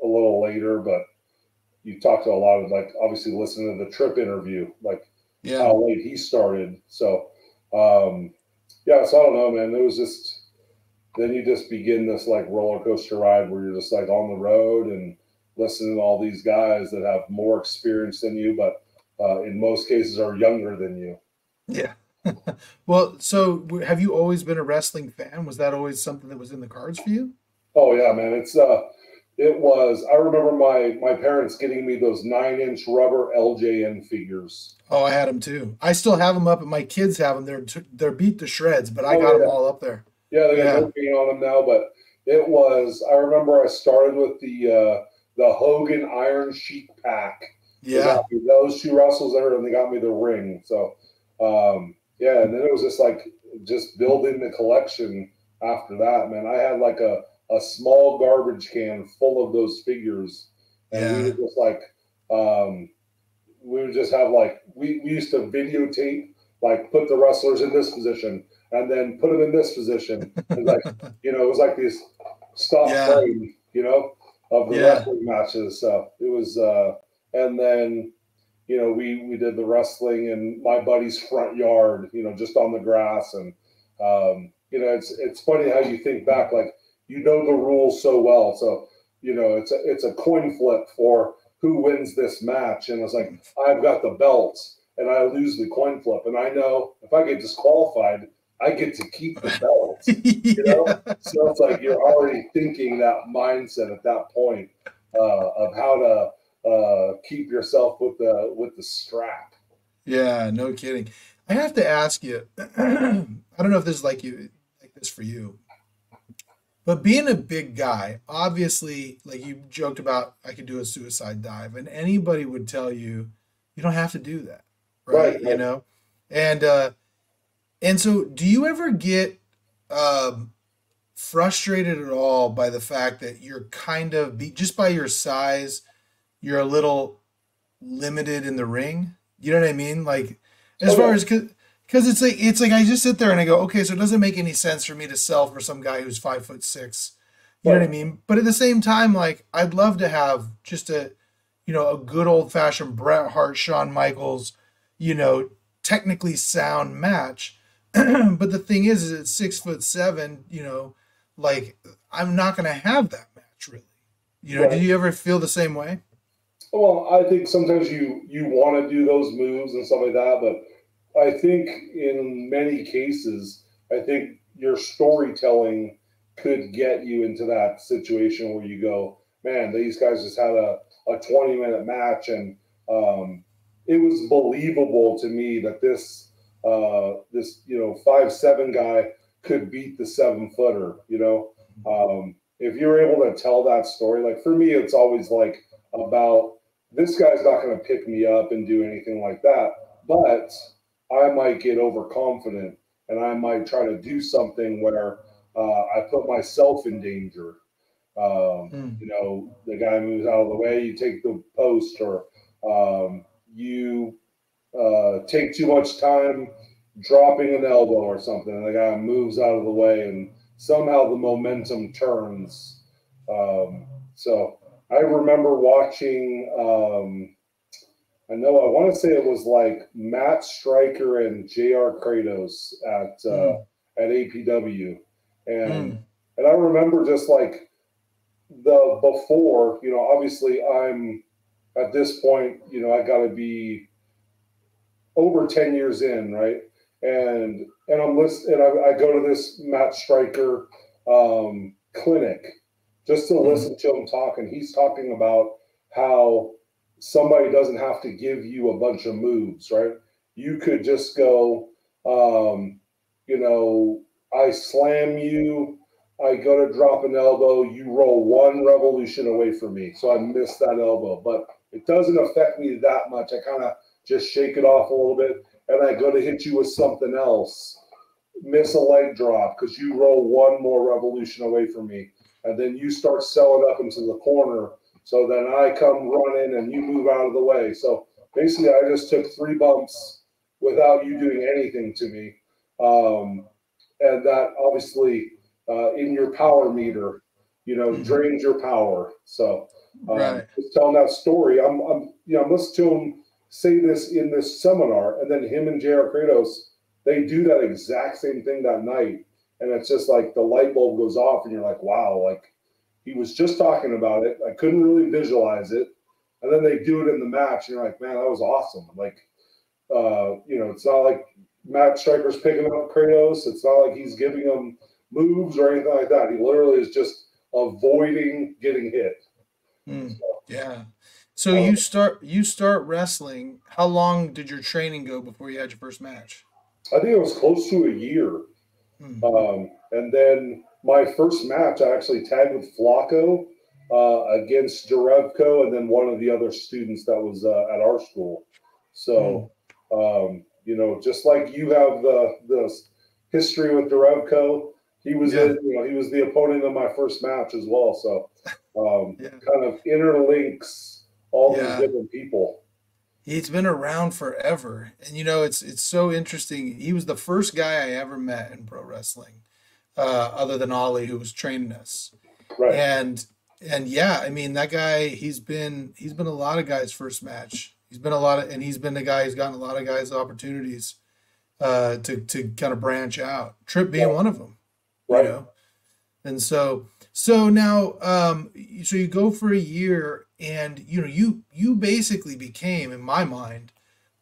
a little later, but you talked to a lot of, like, obviously listening to the Trip interview, like how late he started. So, yeah, so I don't know, man. It was just, then you just begin this like roller coaster ride where you're just like on the road and listening to all these guys that have more experience than you, but in most cases are younger than you. Yeah. Well, so have you always been a wrestling fan? Was that always something that was in the cards for you? Oh yeah, man. It's, it was, I remember my parents getting me those 9-inch rubber LJN figures. Oh, I had them too. I still have them up and my kids have them. They're beat to shreds, but I got them all up there. Yeah, they got working on them now, but it was, I remember I started with the Hogan Iron Sheik pack. Yeah. Those two wrestles there, and they got me the ring. So, yeah, and then it was just like, just building the collection after that, man. I had like a small garbage can full of those figures. And we would just like, we would just have like, we used to videotape, like put the wrestlers in this position and then put them in this position. And like, you know, it was like this stop frame, you know, of the wrestling matches. So it was, and then, you know, we did the wrestling in my buddy's front yard, you know, just on the grass. And, you know, it's funny how you think back, like, you know the rules so well. So, you know, it's a coin flip for who wins this match. And it's like, I've got the belts and I lose the coin flip. And I know if I get disqualified, I get to keep the belts. You know? So it's like you're already thinking that mindset at that point of how to keep yourself with the strap. Yeah, no kidding. I have to ask you, I don't know if this is like this for you. But being a big guy, obviously, like you joked about, I could do a suicide dive, and anybody would tell you, you don't have to do that, right? You know, and so, do you ever get frustrated at all by the fact that you're kind of just by your size, you're a little limited in the ring? You know what I mean? Like, as far as because it's like I just sit there and I go, okay, so it doesn't make any sense for me to sell for some guy who's 5'6". You know what I mean? But at the same time, like, I'd love to have just a, you know, a good old fashioned Bret Hart, Shawn Michaels, you know, technically sound match. But the thing is at 6'7", you know, like, I'm not going to have that match really. You know, did you ever feel the same way? Well, I think sometimes you want to do those moves and stuff like that, but I think in many cases, I think your storytelling could get you into that situation where you go, man, these guys just had a 20-minute match, and it was believable to me that this you know 5'7" guy could beat the 7-footer. You know, if you're able to tell that story, like for me, it's always like about this guy's not going to pick me up and do anything like that, but I might get overconfident and I might try to do something where I put myself in danger. You know, the guy moves out of the way, you take the post, or you take too much time dropping an elbow or something, and the guy moves out of the way and somehow the momentum turns. So I remember watching I know, I want to say it was like Matt Stryker and J.R. Kratos at APW. And I remember just like the before, you know, obviously I'm at this point, you know, I got to be over 10 years in, right? And I'm listening, I go to this Matt Stryker clinic just to listen to him talk. And he's talking about how somebody doesn't have to give you a bunch of moves, right? You could just go, you know, I slam you, I go to drop an elbow, you roll one revolution away from me, so I missed that elbow. But it doesn't affect me that much. I kind of just shake it off a little bit, and I go to hit you with something else. Miss a leg drop because you roll one more revolution away from me. and then you start selling up into the corner. So then I come running and you move out of the way. So basically I just took 3 bumps without you doing anything to me. And that obviously in your power meter, you know, drains your power. So just telling that story, I'm you know, I'm listening to him say this in this seminar, and then him and J.R. Kratos, they do that exact same thing that night. And it's just like the light bulb goes off and you're like, wow, like he was just talking about it. I couldn't really visualize it. And then they do it in the match. And you're like, man, that was awesome. Like, you know, it's not like Matt Stryker's picking up Kratos. It's not like he's giving him moves or anything like that. He literally is just avoiding getting hit. Mm, so, yeah. So you start wrestling. How long did your training go before you had your first match? I think it was close to a year. Mm. And then my first match, I actually tagged with Flacco against Durevko and then one of the other students that was at our school. So, you know, just like you have the history with Durevko, he was he was the opponent of my first match as well. So kind of interlinks all these different people. He's been around forever. And, you know, it's so interesting. He was the first guy I ever met in pro wrestling, other than Ollie, who was training us. Right. And yeah, I mean, that guy, he's been a lot of guys' first match. He's been a guy who's gotten a lot of guys' opportunities to kind of branch out. Tripp being one of them. Right. You know? And so now, so you go for a year, and you know, you basically became, in my mind,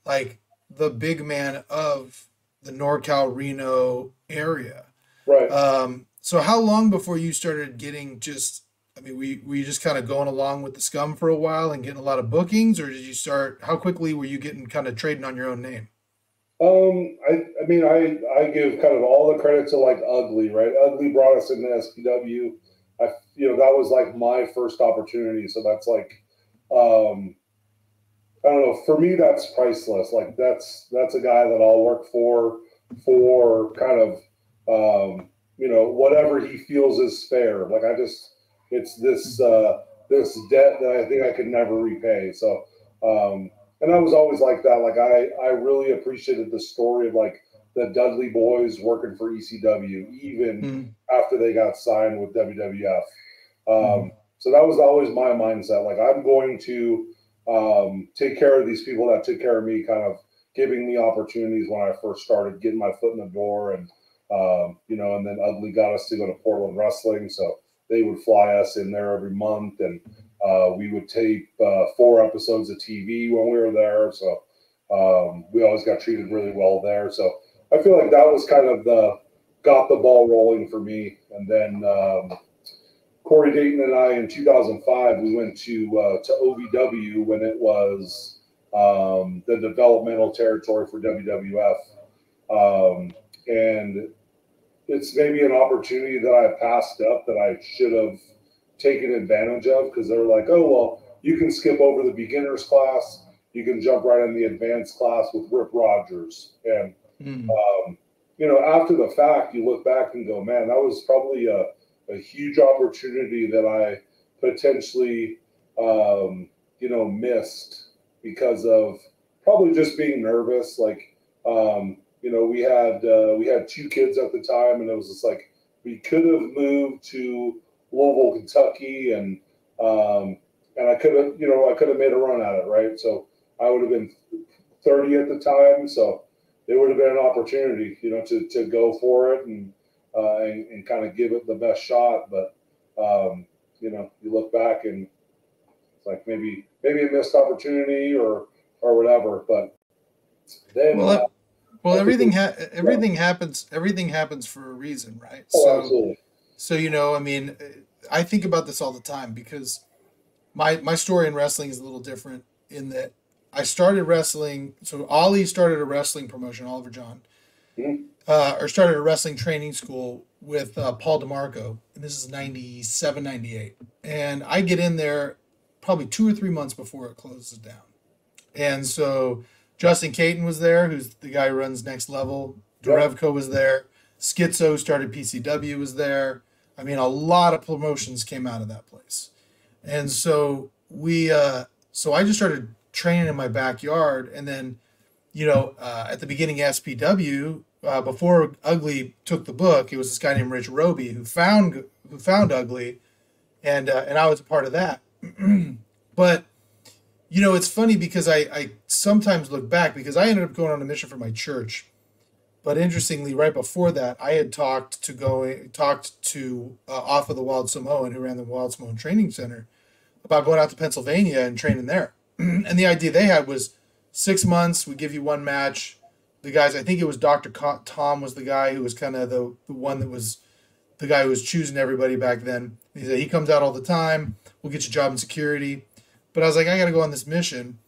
like the big man of the NorCal Reno area. Right. So how long before you started getting just, I mean, were you just kind of going along with the scum for a while and getting a lot of bookings, or did you start, how quickly were you getting kind of trading on your own name? I mean, I give kind of all the credit to like Ugly, right? Ugly brought us into SPW. You know, that was like my first opportunity. So that's like, I don't know, for me, that's priceless. Like that's a guy that I'll work for kind of, you know, whatever he feels is fair. Like it's this, this debt that I think I could never repay. So, and I was always like that. Like I really appreciated the story of like the Dudley boys working for ECW, even after they got signed with WWF. So that was always my mindset. Like I'm going to take care of these people that took care of me, kind of giving me opportunities when I first started getting my foot in the door. And, you know, and then Ugly got us to go to Portland Wrestling. So they would fly us in there every month, and we would tape 4 episodes of TV when we were there. So we always got treated really well there. So I feel like that was kind of got the ball rolling for me. And then Corey Dayton and I in 2005, we went to OVW when it was the developmental territory for WWF. And it's maybe an opportunity that I passed up that I should have taken advantage of, because they were like, oh, well, you can skip over the beginner's class. You can jump right in the advanced class with Rip Rogers. And, you know, after the fact, you look back and go, man, that was probably a huge opportunity that I potentially, you know, missed because of probably just being nervous. Like, you know, we had 2 kids at the time, and it was just like, we could have moved to Louisville, Kentucky, and I could have, you know, made a run at it, right? So I would have been 30 at the time, so it would have been an opportunity, you know, to go for it and kind of give it the best shot. But you know, you look back and it's like maybe a missed opportunity or whatever. But then, everything happens for a reason, right? Oh, so, absolutely. So, you know, I mean, I think about this all the time, because my story in wrestling is a little different in that I started wrestling. So Ollie started a wrestling promotion, Oliver John, or started a wrestling training school with Paul DeMarco. And this is 97, 98. And I get in there probably 2 or 3 months before it closes down. And so Justin Caton was there, who's the guy who runs Next Level. Durevko was there. Schizo started PCW was there. I mean, a lot of promotions came out of that place. And so we, so I just started training in my backyard. And then, you know, at the beginning of SPW, before Ugly took the book, it was this guy named Rich Roby who found Ugly, and I was a part of that. But, you know, it's funny because I sometimes look back, because I ended up going on a mission for my church. But interestingly, right before that, I had talked to off of the Wild Samoan, who ran the Wild Samoan Training Center, about going out to Pennsylvania and training there. And the idea they had was 6 months, we give you one match. The guys, I think it was Dr. Tom was the guy who was kind of the one that was the guy who was choosing everybody back then. He said, he comes out all the time. We'll get you a job in security. But I was like, I got to go on this mission.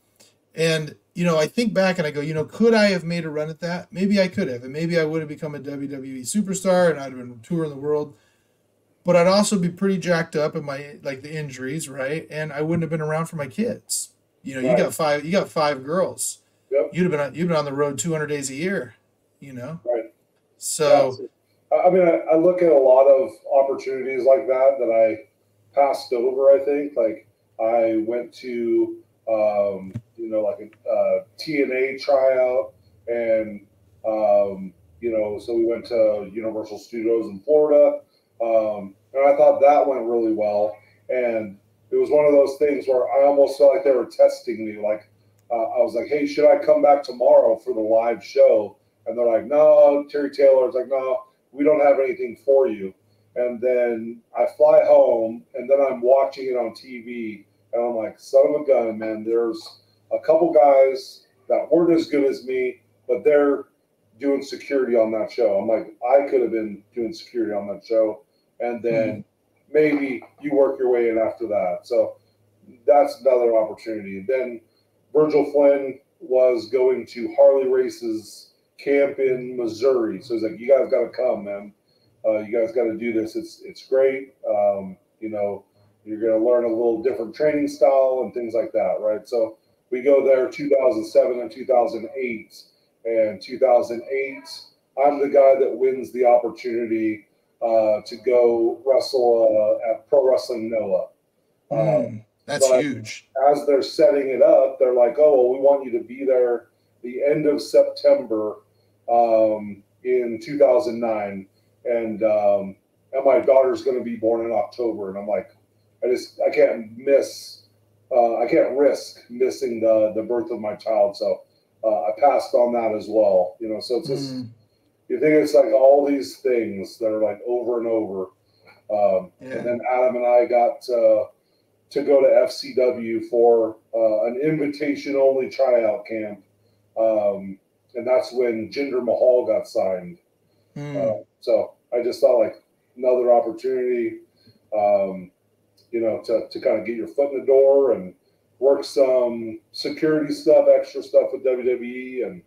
And, you know, I think back and I go, you know, could I have made a run at that? Maybe I could have. And maybe I would have become a WWE superstar and I'd have been touring the world. But I'd also be pretty jacked up in my, like, the injuries, right? And I wouldn't have been around for my kids. You know, right. you got five girls. Yep. You'd been on the road 200 days a year, you know? Right. So. Yeah, I mean, I look at a lot of opportunities like that that I passed over, I think. Like, I went to, you know, like a TNA tryout, and you know, so we went to Universal Studios in Florida, and I thought that went really well. And it was one of those things where I almost felt like they were testing me. Like I was like, hey, should I come back tomorrow for the live show? And they're like, no, Terry Taylor's like, no, we don't have anything for you. And then I fly home, and then I'm watching it on TV, and I'm like, son of a gun, man, there's a couple guys that weren't as good as me, but they're doing security on that show. I'm like, I could have been doing security on that show. And then maybe you work your way in after that. So that's another opportunity. Then Virgil Flynn was going to Harley Race's camp in Missouri. So he's like, you guys got to come, man. You guys got to do this. It's great. You know, you're going to learn a little different training style and things like that, right? So we go there 2007 and 2008. And 2008, I'm the guy that wins the opportunity to go wrestle at Pro Wrestling NOAA. That's huge. As they're setting it up, they're like, oh, well, we want you to be there the end of September in 2009. And my daughter's going to be born in October. And I'm like, I can't miss, I can't risk missing the birth of my child. So I passed on that as well. You know, so it's just, you think it's like all these things that are like over and over. And then Adam and I got to go to FCW for an invitation only tryout camp. And that's when Jinder Mahal got signed. So I just thought like another opportunity, you know, to kind of get your foot in the door and work some security stuff, extra stuff with WWE. And,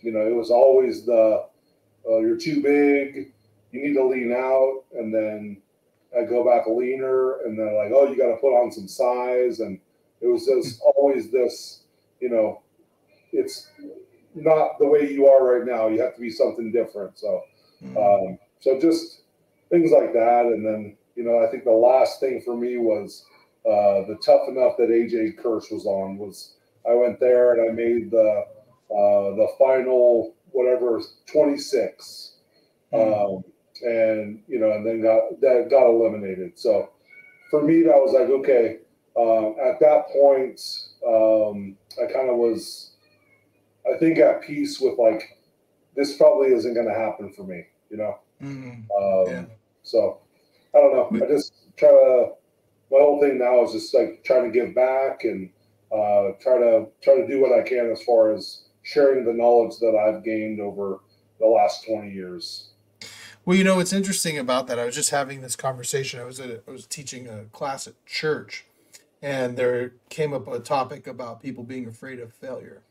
you know, it was always you're too big, you need to lean out. And then I go back leaner, and then like, oh, you got to put on some size. And it was just always this, you know, it's not the way you are right now. You have to be something different. So, so just things like that. And then, you know, I think the last thing for me was the Tough Enough that AJ Kirsch was on. I went there and I made the final whatever 26, and you know, and then got eliminated. So for me, that was like okay. At that point, I kind of was, I think, at peace with like this probably isn't going to happen for me, you know. So I don't know. I just try to. My whole thing now is just like trying to give back and try to do what I can as far as sharing the knowledge that I've gained over the last 20 years. Well, you know, it's interesting about that. I was just having this conversation. I was teaching a class at church, and there came up a topic about people being afraid of failure.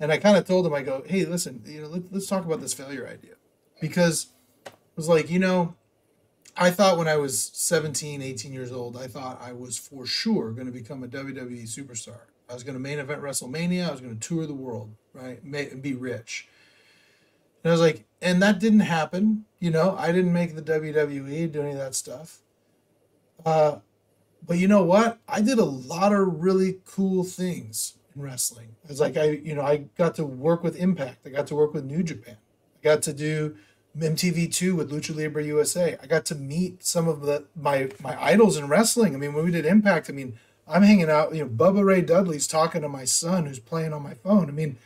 And I kind of told them, I go, hey, listen, you know, let's talk about this failure idea, because it was like, you know, I thought when I was 17, 18 years old, I thought I was for sure going to become a WWE superstar. I was going to main event WrestleMania. I was going to tour the world, right, and be rich. I was like, and that didn't happen. You know, I didn't make the WWE, do any of that stuff. But you know what? I did a lot of really cool things in wrestling. It's like, I got to work with Impact. I got to work with New Japan. I got to do MTV2 with Lucha Libre USA. I got to meet some of my idols in wrestling. I mean, when we did Impact, I mean, I'm hanging out, you know, Bubba Ray Dudley's talking to my son who's playing on my phone. I mean,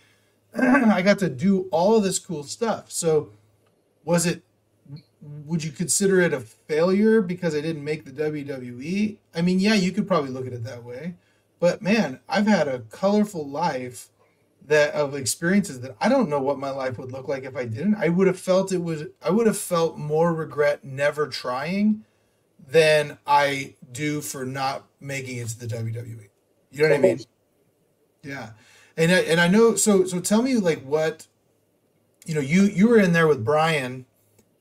I got to do all of this cool stuff. So would you consider it a failure because I didn't make the WWE? I mean, yeah, you could probably look at it that way, but man, I've had a colorful life of experiences that I don't know what my life would look like if I didn't. I would have felt more regret never trying than I do for not making it to the WWE. You know what I mean? Yeah. And I know, so tell me, like, what, you know, you were in there with Brian,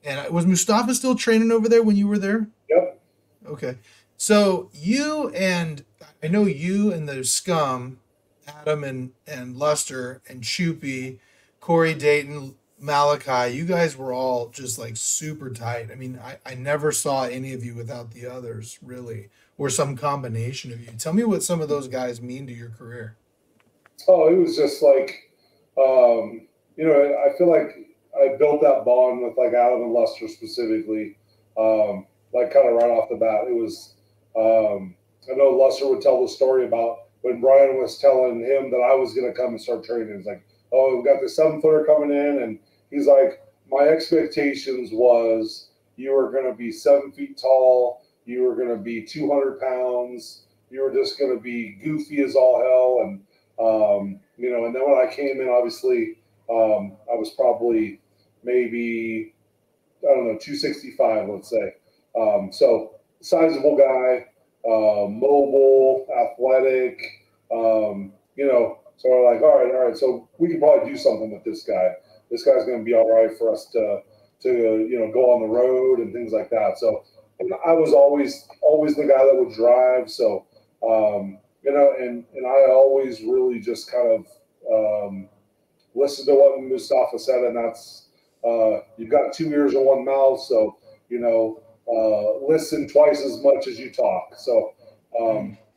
and was Mustafa still training over there when you were there? Yep. Okay. So I know you and the scum, Adam and Luster and Chupy, Corey Dayton, Malachi, you guys were all just like super tight. I mean, I never saw any of you without the others, really, or some combination of you. Tell me what some of those guys mean to your career. Oh, it was just like, you know, I feel like I built that bond with like Adam and Luster specifically, like kind of right off the bat. It was, I know Luster would tell the story about when Brian was telling him that I was going to come and start training. He's like, oh, we've got the 7-footer coming in. And he's like, my expectations was you were going to be 7 feet tall. You were going to be 200 pounds. You were just going to be goofy as all hell. And, you know, and then when I came in, obviously, I was probably maybe, I don't know, 265, let's say. So sizable guy, mobile, athletic, you know, so we're like, all right. So we can probably do something with this guy. This guy's going to be all right for us to, you know, go on the road and things like that. So I was always the guy that would drive. So, you know, and I always really just kind of listened to what Mustafa said, and that's you've got 2 ears and 1 mouth, so, you know, listen twice as much as you talk. So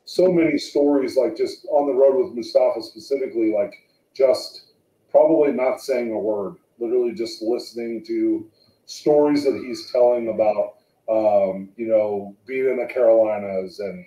so many stories, like just on the road with Mustafa specifically, like just probably not saying a word, literally just listening to stories that he's telling about, you know, being in the Carolinas and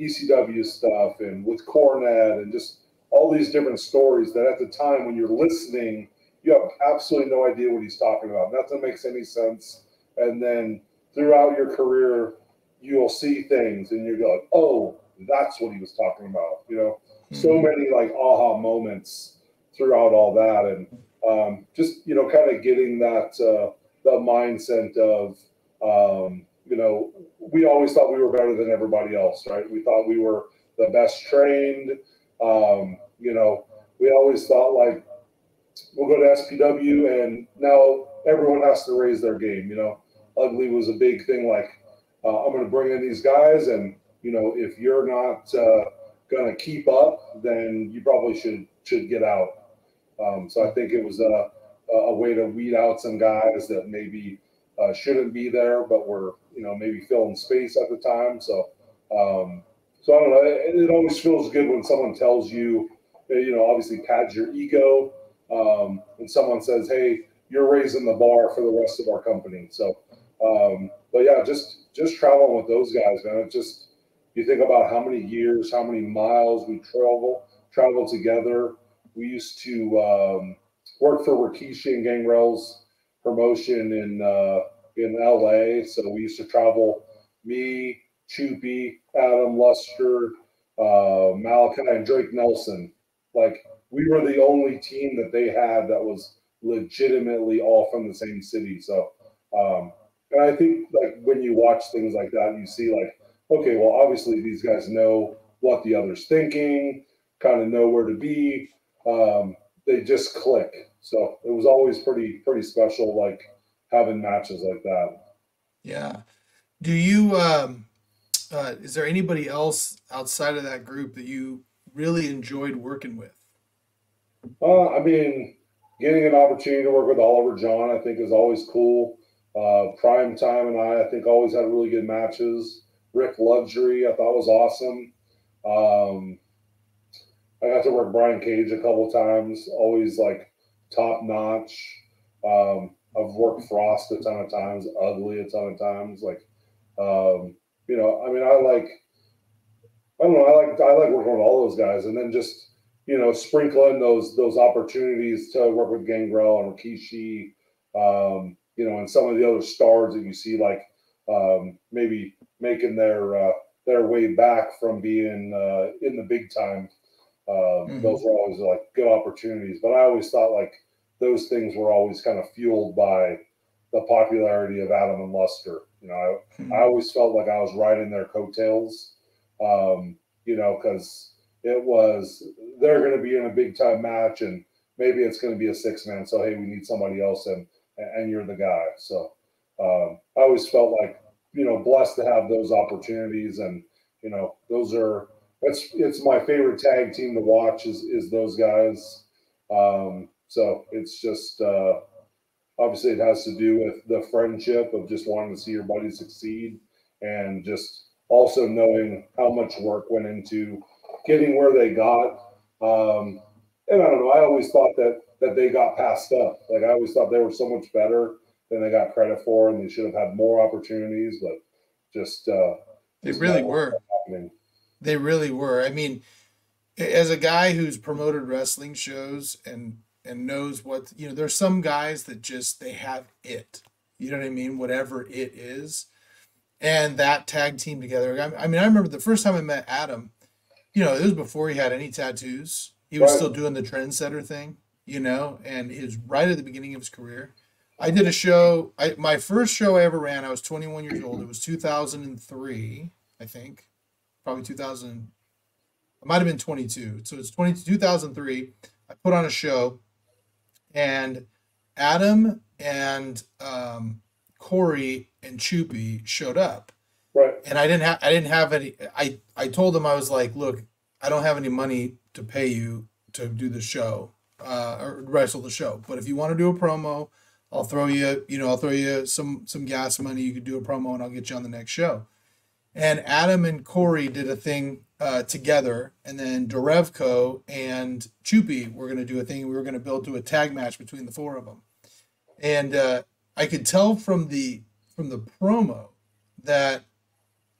ECW stuff and with Cornette and just all these different stories that at the time when you're listening, you have absolutely no idea what he's talking about. Nothing makes any sense. And then throughout your career, you'll see things and you go, oh, that's what he was talking about. You know, so many like aha moments throughout all that. And just, you know, kind of getting that the mindset of, you know, we always thought we were better than everybody else, right? We thought we were the best trained. You know, we always thought like we'll go to SPW and now everyone has to raise their game. You know, Ugly was a big thing. Like, I'm going to bring in these guys and, you know, if you're not going to keep up, then you probably should get out. So I think it was a way to weed out some guys that maybe shouldn't be there, but were, you know, maybe filling space at the time. So, so I don't know. It always feels good when someone tells you, you know, obviously pads your ego. And someone says, hey, you're raising the bar for the rest of our company. So, but yeah, just traveling with those guys, man. It's just, you think about how many years, how many miles we travel together. We used to, work for Rikishi and Gangrel's promotion in LA. So we used to travel, me, Chupy, Adam, Luster, Malachi, and Drake Nelson. Like, we were the only team that they had that was legitimately all from the same city. So, and I think, like, when you watch things like that, you see, like, okay, well, obviously these guys know what the other's thinking, kind of know where to be. They just click. So it was always pretty special, like, having matches like that. Yeah. Do you is there anybody else outside of that group that you really enjoyed working with? I mean, getting an opportunity to work with Oliver John, I think, is always cool. Prime Time and I think, always had really good matches. Rick Luxury, I thought, was awesome. I got to work Brian Cage a couple times, always like top notch. I've worked Frost a ton of times, Ugly a ton of times. Like, you know, I mean, I like working with all those guys, and then just, you know, sprinkling those opportunities to work with Gangrel and Rikishi, you know, and some of the other stars that you see, like maybe making their way back from being in the big time. Those were always like good opportunities, but I always thought like those things were always kind of fueled by the popularity of Adam and Luster. You know, I always felt like I was riding their coattails, you know, because it was, they're going to be in a big time match and maybe it's going to be a 6-man. So, hey, we need somebody else and you're the guy. So I always felt like, you know, blessed to have those opportunities. And, you know, those are, it's my favorite tag team to watch is those guys. So it's just, obviously it has to do with the friendship of just wanting to see your buddy succeed, and just also knowing how much work went into getting where they got. And I don't know, I always thought that they got passed up. Like, I always thought they were so much better than they got credit for, and they should have had more opportunities, but just, they really were. They really were. I mean, as a guy who's promoted wrestling shows and knows what, you know, there's some guys that just, they have it, you know what I mean? Whatever it is. And that tag team together. I mean, I remember the first time I met Adam, you know, it was before he had any tattoos. He was still doing the trendsetter thing, you know, and it was right at the beginning of his career. I did a show. My first show I ever ran, I was 21 years old. It was 2003, I think. Probably 2000, I might have been 22. So it's 2003. I put on a show, and Adam and Corey and Chupy showed up. Right. And I didn't have any. I told them, I was like, look, I don't have any money to pay you to do the show or wrestle the show. But if you want to do a promo, I'll throw you some gas money. You could do a promo, and I'll get you on the next show. And Adam and Corey did a thing together, and then Durevko and Chupy were going to do a thing. We were going to build to a tag match between the four of them. And I could tell from the promo that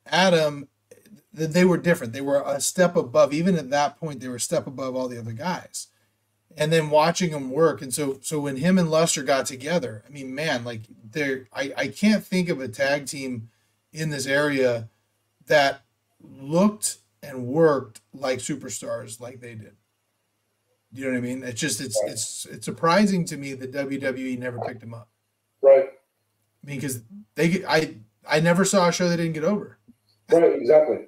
Adam, that they were different. They were a step above. Even at that point, they were a step above all the other guys. And then watching them work. And so when him and Luster got together, I mean, man, like, I can't think of a tag team in this area that looked and worked like superstars like they did. You know what I mean? It's just, it's surprising to me that WWE never picked them up. Right. I mean, because I never saw a show they didn't get over. Right, exactly.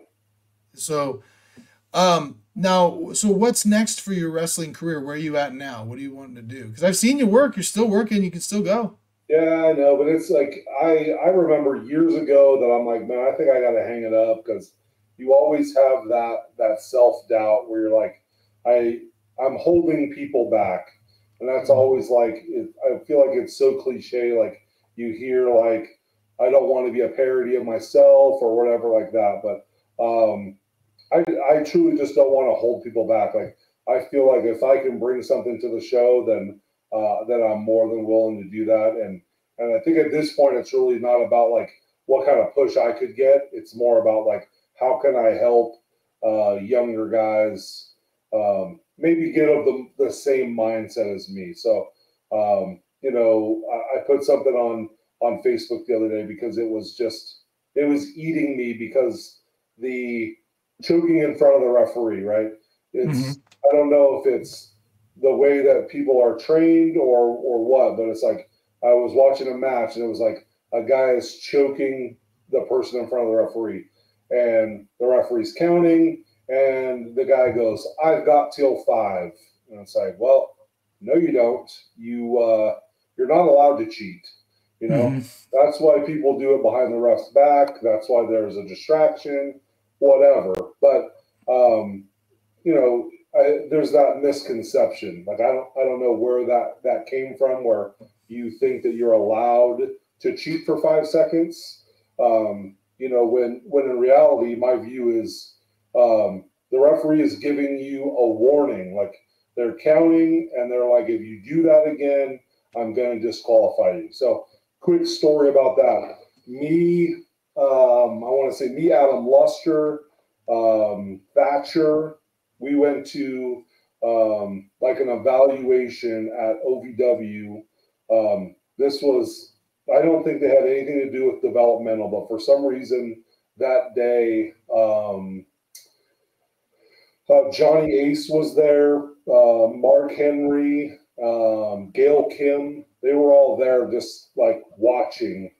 So now, so what's next for your wrestling career? Where are you at now? What are you wanting to do? Because I've seen you work. You're still working. You can still go. Yeah, I know, but it's like, I remember years ago that I'm like, man, I think I got to hang it up, because you always have that self-doubt where you're like, I'm holding people back. And that's always like, I feel like it's so cliche. Like, you hear like, I don't want to be a parody of myself or whatever like that. But I truly just don't want to hold people back. Like, I feel like if I can bring something to the show, then I'm more than willing to do that. And I think at this point, it's really not about like what kind of push I could get. It's more about like, how can I help younger guys maybe get of the same mindset as me. So, you know, I put something on Facebook the other day, because it was eating me, because the choking in front of the referee, right? It's, I don't know if it's the way that people are trained or what, but it's like, I was watching a match and it was like a guy is choking the person in front of the referee, and the referee's counting, and the guy goes, I've got till 5. And it's like, well, no, you don't. You're not allowed to cheat. You know, that's why people do it behind the ref's back. That's why there's a distraction, whatever. But, you know, there's that misconception. Like, I don't know where that came from, where you think that you're allowed to cheat for 5 seconds. You know, when in reality, my view is the referee is giving you a warning. Like, they're counting, and they're like, if you do that again, I'm going to disqualify you. So, quick story about that. Me, Adam, Luster, Thatcher, we went to like an evaluation at OVW. This was, I don't think they had anything to do with developmental, but for some reason that day, Johnny Ace was there, Mark Henry, Gail Kim, they were all there just like watching.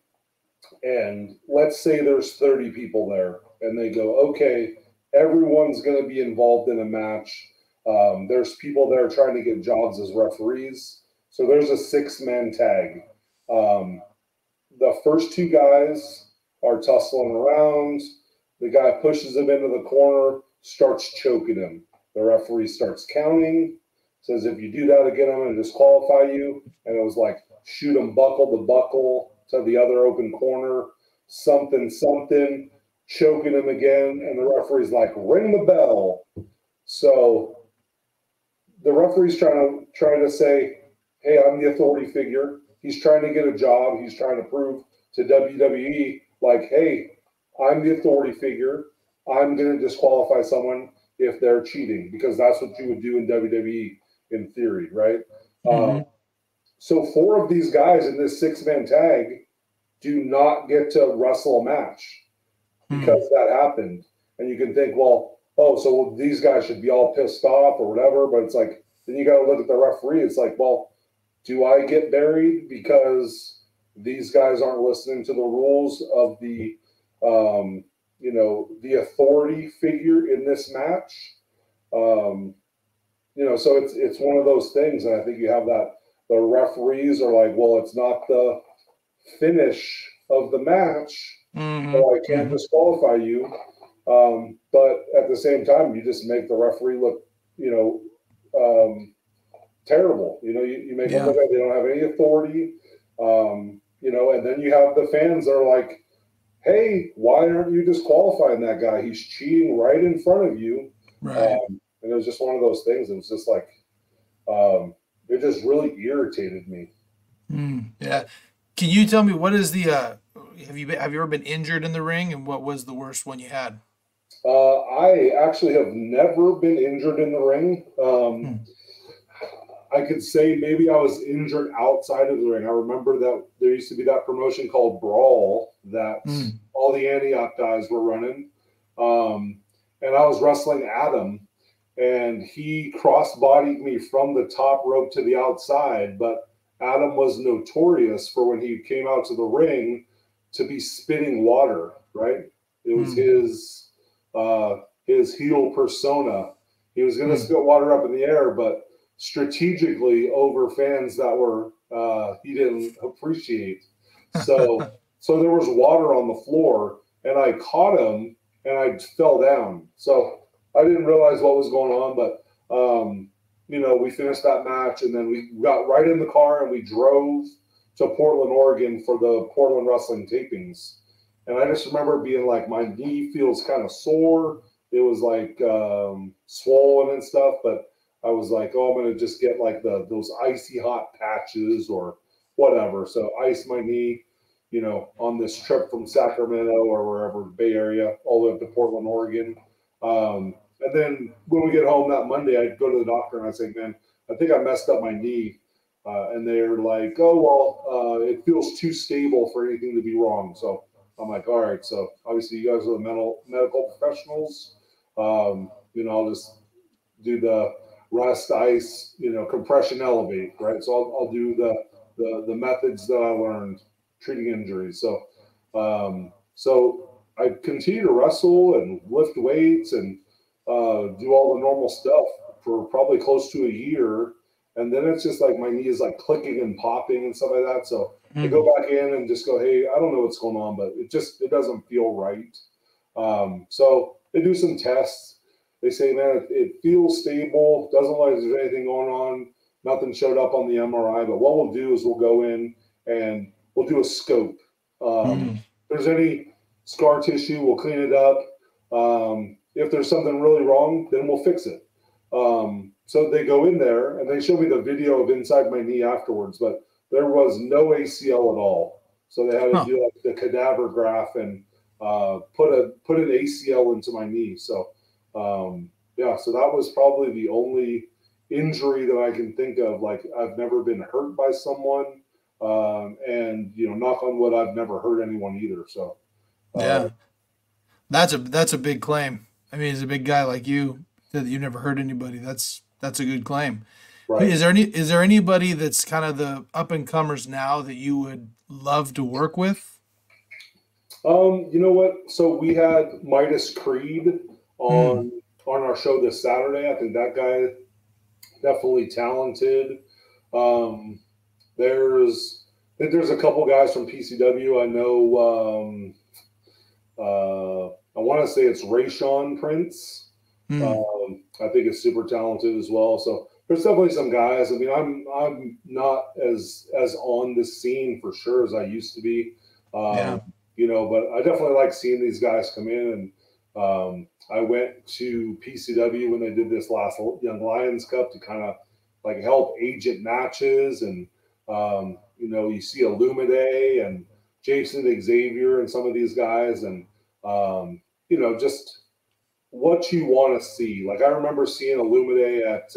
And let's say there's 30 people there, and they go, okay, everyone's going to be involved in a match. There's people there trying to get jobs as referees. So there's a 6-man tag. The first two guys are tussling around. The guy pushes him into the corner, starts choking him. The referee starts counting, says, if you do that again, I'm going to disqualify you. And it was like, shoot him buckle to buckle to the other open corner, something, choking him again. And the referee's like, ring the bell. So the referee's trying to say, hey, I'm the authority figure. He's trying to get a job. He's trying to prove to WWE, like, hey, I'm the authority figure. I'm going to disqualify someone if they're cheating, because that's what you would do in WWE in theory, right? Mm-hmm. So 4 of these guys in this 6-man tag do not get to wrestle a match because that happened. And you can think, well, so these guys should be all pissed off or whatever. But it's like, then you got to look at the referee. It's like, well, do I get buried because these guys aren't listening to the rules of the, you know, the authority figure in this match? You know, so it's one of those things. And I think you have that. The referees are like, well, it's not the finish of the match, so I can't disqualify you. But at the same time, you just make the referee look, you know, terrible. You know, you make them look like they don't have any authority. You know, and then you have the fans that are like, hey, why aren't you disqualifying that guy? He's cheating right in front of you. Right. And it was just one of those things. It was just like, it just really irritated me. Yeah. Can you tell me what is the have you ever been injured in the ring, and what was the worst one you had? I actually have never been injured in the ring. I could say maybe I was injured outside of the ring. I remember that there used to be that promotion called Brawl that all the Antioch guys were running. And I was wrestling Adam, and he cross-bodied me from the top rope to the outside. But Adam was notorious for, when he came out to the ring, to be spitting water, right? It was his heel persona. He was going to spit water up in the air, but strategically over fans that were he didn't appreciate. So so there was water on the floor, and I caught him, and I fell down. So I didn't realize what was going on, but, you know, we finished that match, and then we got right in the car, and we drove to Portland, Oregon for the Portland Wrestling tapings. And I just remember being like, my knee feels kind of sore. It was like swollen and stuff, but I was like, oh, I'm going to just get like those icy hot patches or whatever. So ice my knee, you know, on this trip from Sacramento or wherever, Bay Area, all the way up to Portland, Oregon. And then when we get home that Monday, I'd go to the doctor, and I'd say, man, I think I messed up my knee. And they're like, oh, well, it feels too stable for anything to be wrong. So I'm like, all right. So obviously you guys are the medical professionals. You know, I'll just do the rest, ice, you know, compression, elevate, right? So I'll do the methods that I learned treating injuries. So, I continued to wrestle and lift weights and do all the normal stuff for probably close to a year. And then it's just like my knee is like clicking and popping and stuff like that. So I go back in and just go, hey, I don't know what's going on, but it doesn't feel right. So they do some tests. They say, man, it feels stable, doesn't look like there's anything going on, nothing showed up on the MRI, but what we'll do is we'll go in and we'll do a scope. If there's any scar tissue, we'll clean it up. If there's something really wrong, then we'll fix it. So they go in there, and they show me the video of inside my knee afterwards, but there was no ACL at all. So they had to do like the cadaver graft and put an ACL into my knee. So, yeah, so that was probably the only injury that I can think of. Like, I've never been hurt by someone, and, you know, knock on wood, I've never hurt anyone either. So, yeah, that's a big claim. I mean, as a big guy like you, that you never hurt anybody, that's a good claim. Right. Is there anybody that's kind of the up and comers now that you would love to work with? You know what? So we had Midas Creed on our show this Saturday. I think that guy definitely talented. There's a couple guys from PCW. I know. I want to say it's Rayshawn Prince. I think it's super talented as well. So there's definitely some guys. I mean, I'm not as on the scene for sure as I used to be. You know, but I definitely like seeing these guys come in. And I went to PCW when they did this last Young Lions Cup to kind of like help agent matches. And, you know, you see Illumide and Jason Xavier and some of these guys. And, you know, just what you want to see. Like, I remember seeing Illumide at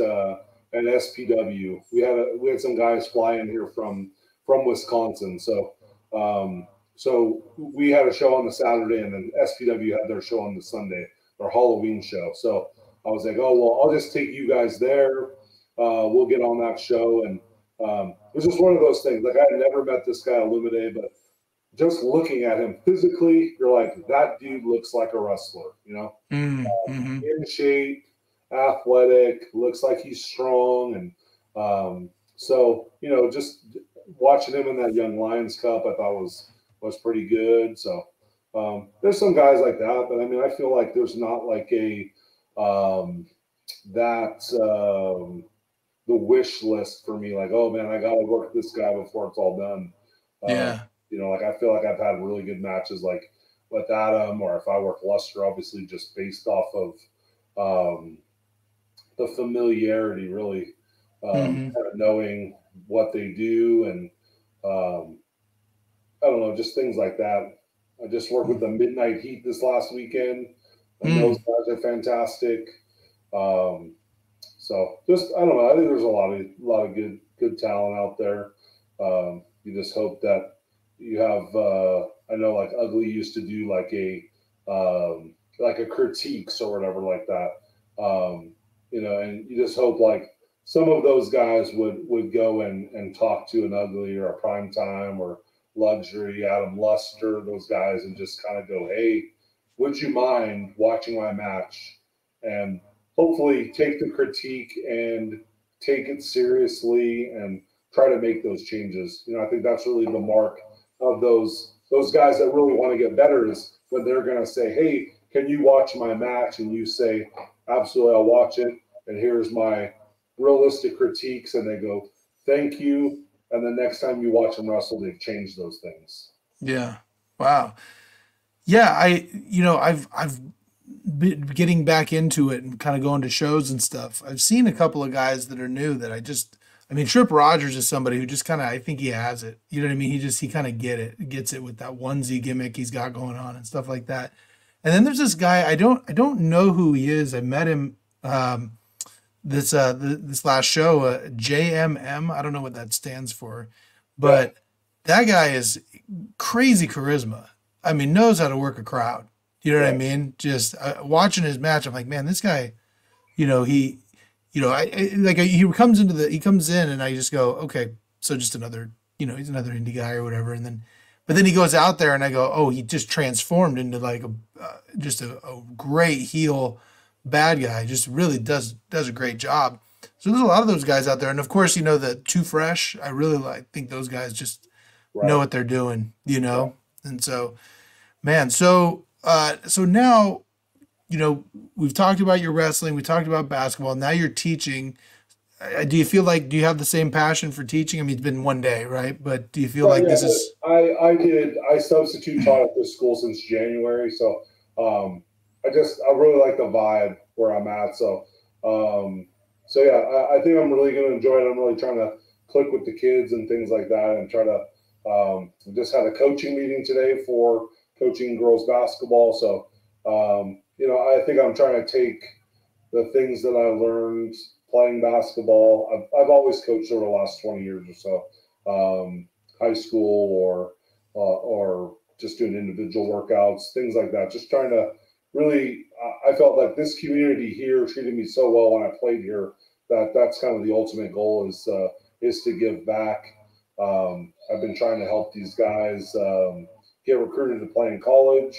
SPW. We had some guys fly in here from Wisconsin. So we had a show on the Saturday, and then SPW had their show on the Sunday, their Halloween show. So I was like, oh, well, I'll just take you guys there. We'll get on that show. And it was just one of those things. Like, I had never met this guy Illumide, but just looking at him physically, you're like, that dude looks like a wrestler, you know, in shape, athletic, looks like he's strong. And so, you know, just watching him in that Young Lions Cup, I thought was pretty good. So there's some guys like that, but I mean, I feel like there's not like a, the wish list for me, like, oh man, I got to work this guy before it's all done. You know, like, I feel like I've had really good matches, like with Adam, or if I work Luster, obviously just based off of the familiarity, really, kind of knowing what they do. And I don't know, just things like that. I just worked with the Midnight Heat this last weekend. And those guys are fantastic. So just, I don't know. I think there's a lot of good talent out there. You just hope that you have, I know, like Ugly used to do like a critiques or whatever like that, you know, and you just hope like some of those guys would go and talk to an Ugly or a Primetime or Luxury, Adam Luster, those guys, and just kind of go, hey, would you mind watching my match? And hopefully take the critique and take it seriously and try to make those changes. You know, I think that's really the mark of those guys that really want to get better, is when they're going to say, hey, can you watch my match? And you say, absolutely, I'll watch it. And here's my realistic critiques. And they go, thank you. And the next time you watch them wrestle, they've changed those things. Yeah. Wow. Yeah. I've been getting back into it and kind of going to shows and stuff. I've seen a couple of guys that are new that Trip Rogers is somebody who just kind of, I think he has it. You know what I mean? He kind of gets it with that onesie gimmick he's got going on and stuff like that. And then there's this guy, I don't know who he is. I met him this last show, JMM. I don't know what that stands for, but that guy is crazy charisma. I mean, knows how to work a crowd. You know what I mean? Just watching his match, I'm like, man, this guy, you know, he comes in and I just go, okay, so just another, you know, he's another indie guy or whatever. And then, but then he goes out there and I go, oh, he just transformed into like a great heel bad guy. Just really does a great job. So there's a lot of those guys out there. And of course, you know, the Too Fresh, I really think those guys just know what they're doing, you know? And so, man, so now, you know, we've talked about your wrestling, we talked about basketball, now you're teaching. Do you feel like, do you have the same passion for teaching? I mean, it's been one day, right? But do you feel like this is... I substitute taught at this school since January. So I really like the vibe where I'm at. So, I think I'm really going to enjoy it. I'm really trying to click with the kids and things like that, and try to, just had a coaching meeting today for coaching girls basketball. So, you know, I think I'm trying to take the things that I learned playing basketball. I've always coached over the last 20 years or so, high school or just doing individual workouts, things like that. Just trying to really, I felt like this community here treated me so well when I played here that that's kind of the ultimate goal is to give back. I've been trying to help these guys get recruited to play in college.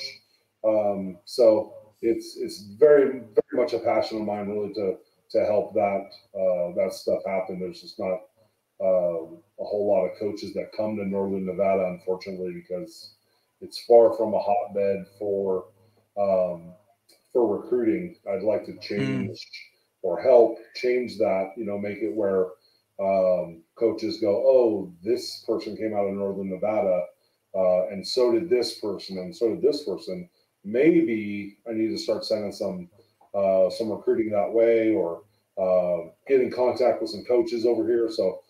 So it's very, very much a passion of mine, really, to help that that stuff happen. There's just not a whole lot of coaches that come to Northern Nevada, unfortunately, because it's far from a hotbed for recruiting. I'd like to change or help change that, you know, make it where coaches go, oh, this person came out of Northern Nevada, and so did this person, and so did this person. Maybe I need to start sending some recruiting that way, or get in contact with some coaches over here. So,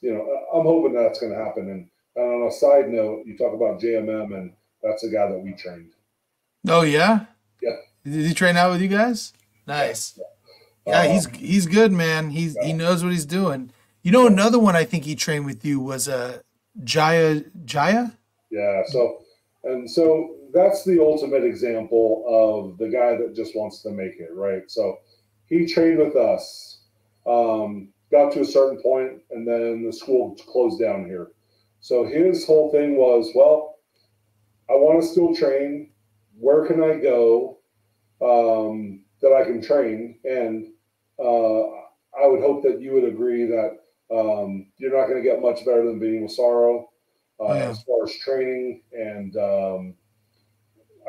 you know, I'm hoping that's going to happen. And on a side note, you talk about JMM, and that's a guy that we trained. Oh, yeah? Yeah. Did he train out with you guys? Nice. Yeah. Yeah, he's good, man. He knows what he's doing. You know, another one I think he trained with you was Jaya. Yeah. So that's the ultimate example of the guy that just wants to make it, right? So he trained with us, got to a certain point, and then the school closed down here. So his whole thing was, well, I want to still train. Where can I go that I can train? And I would hope that you would agree that you're not going to get much better than being with Sorrow as far as training. And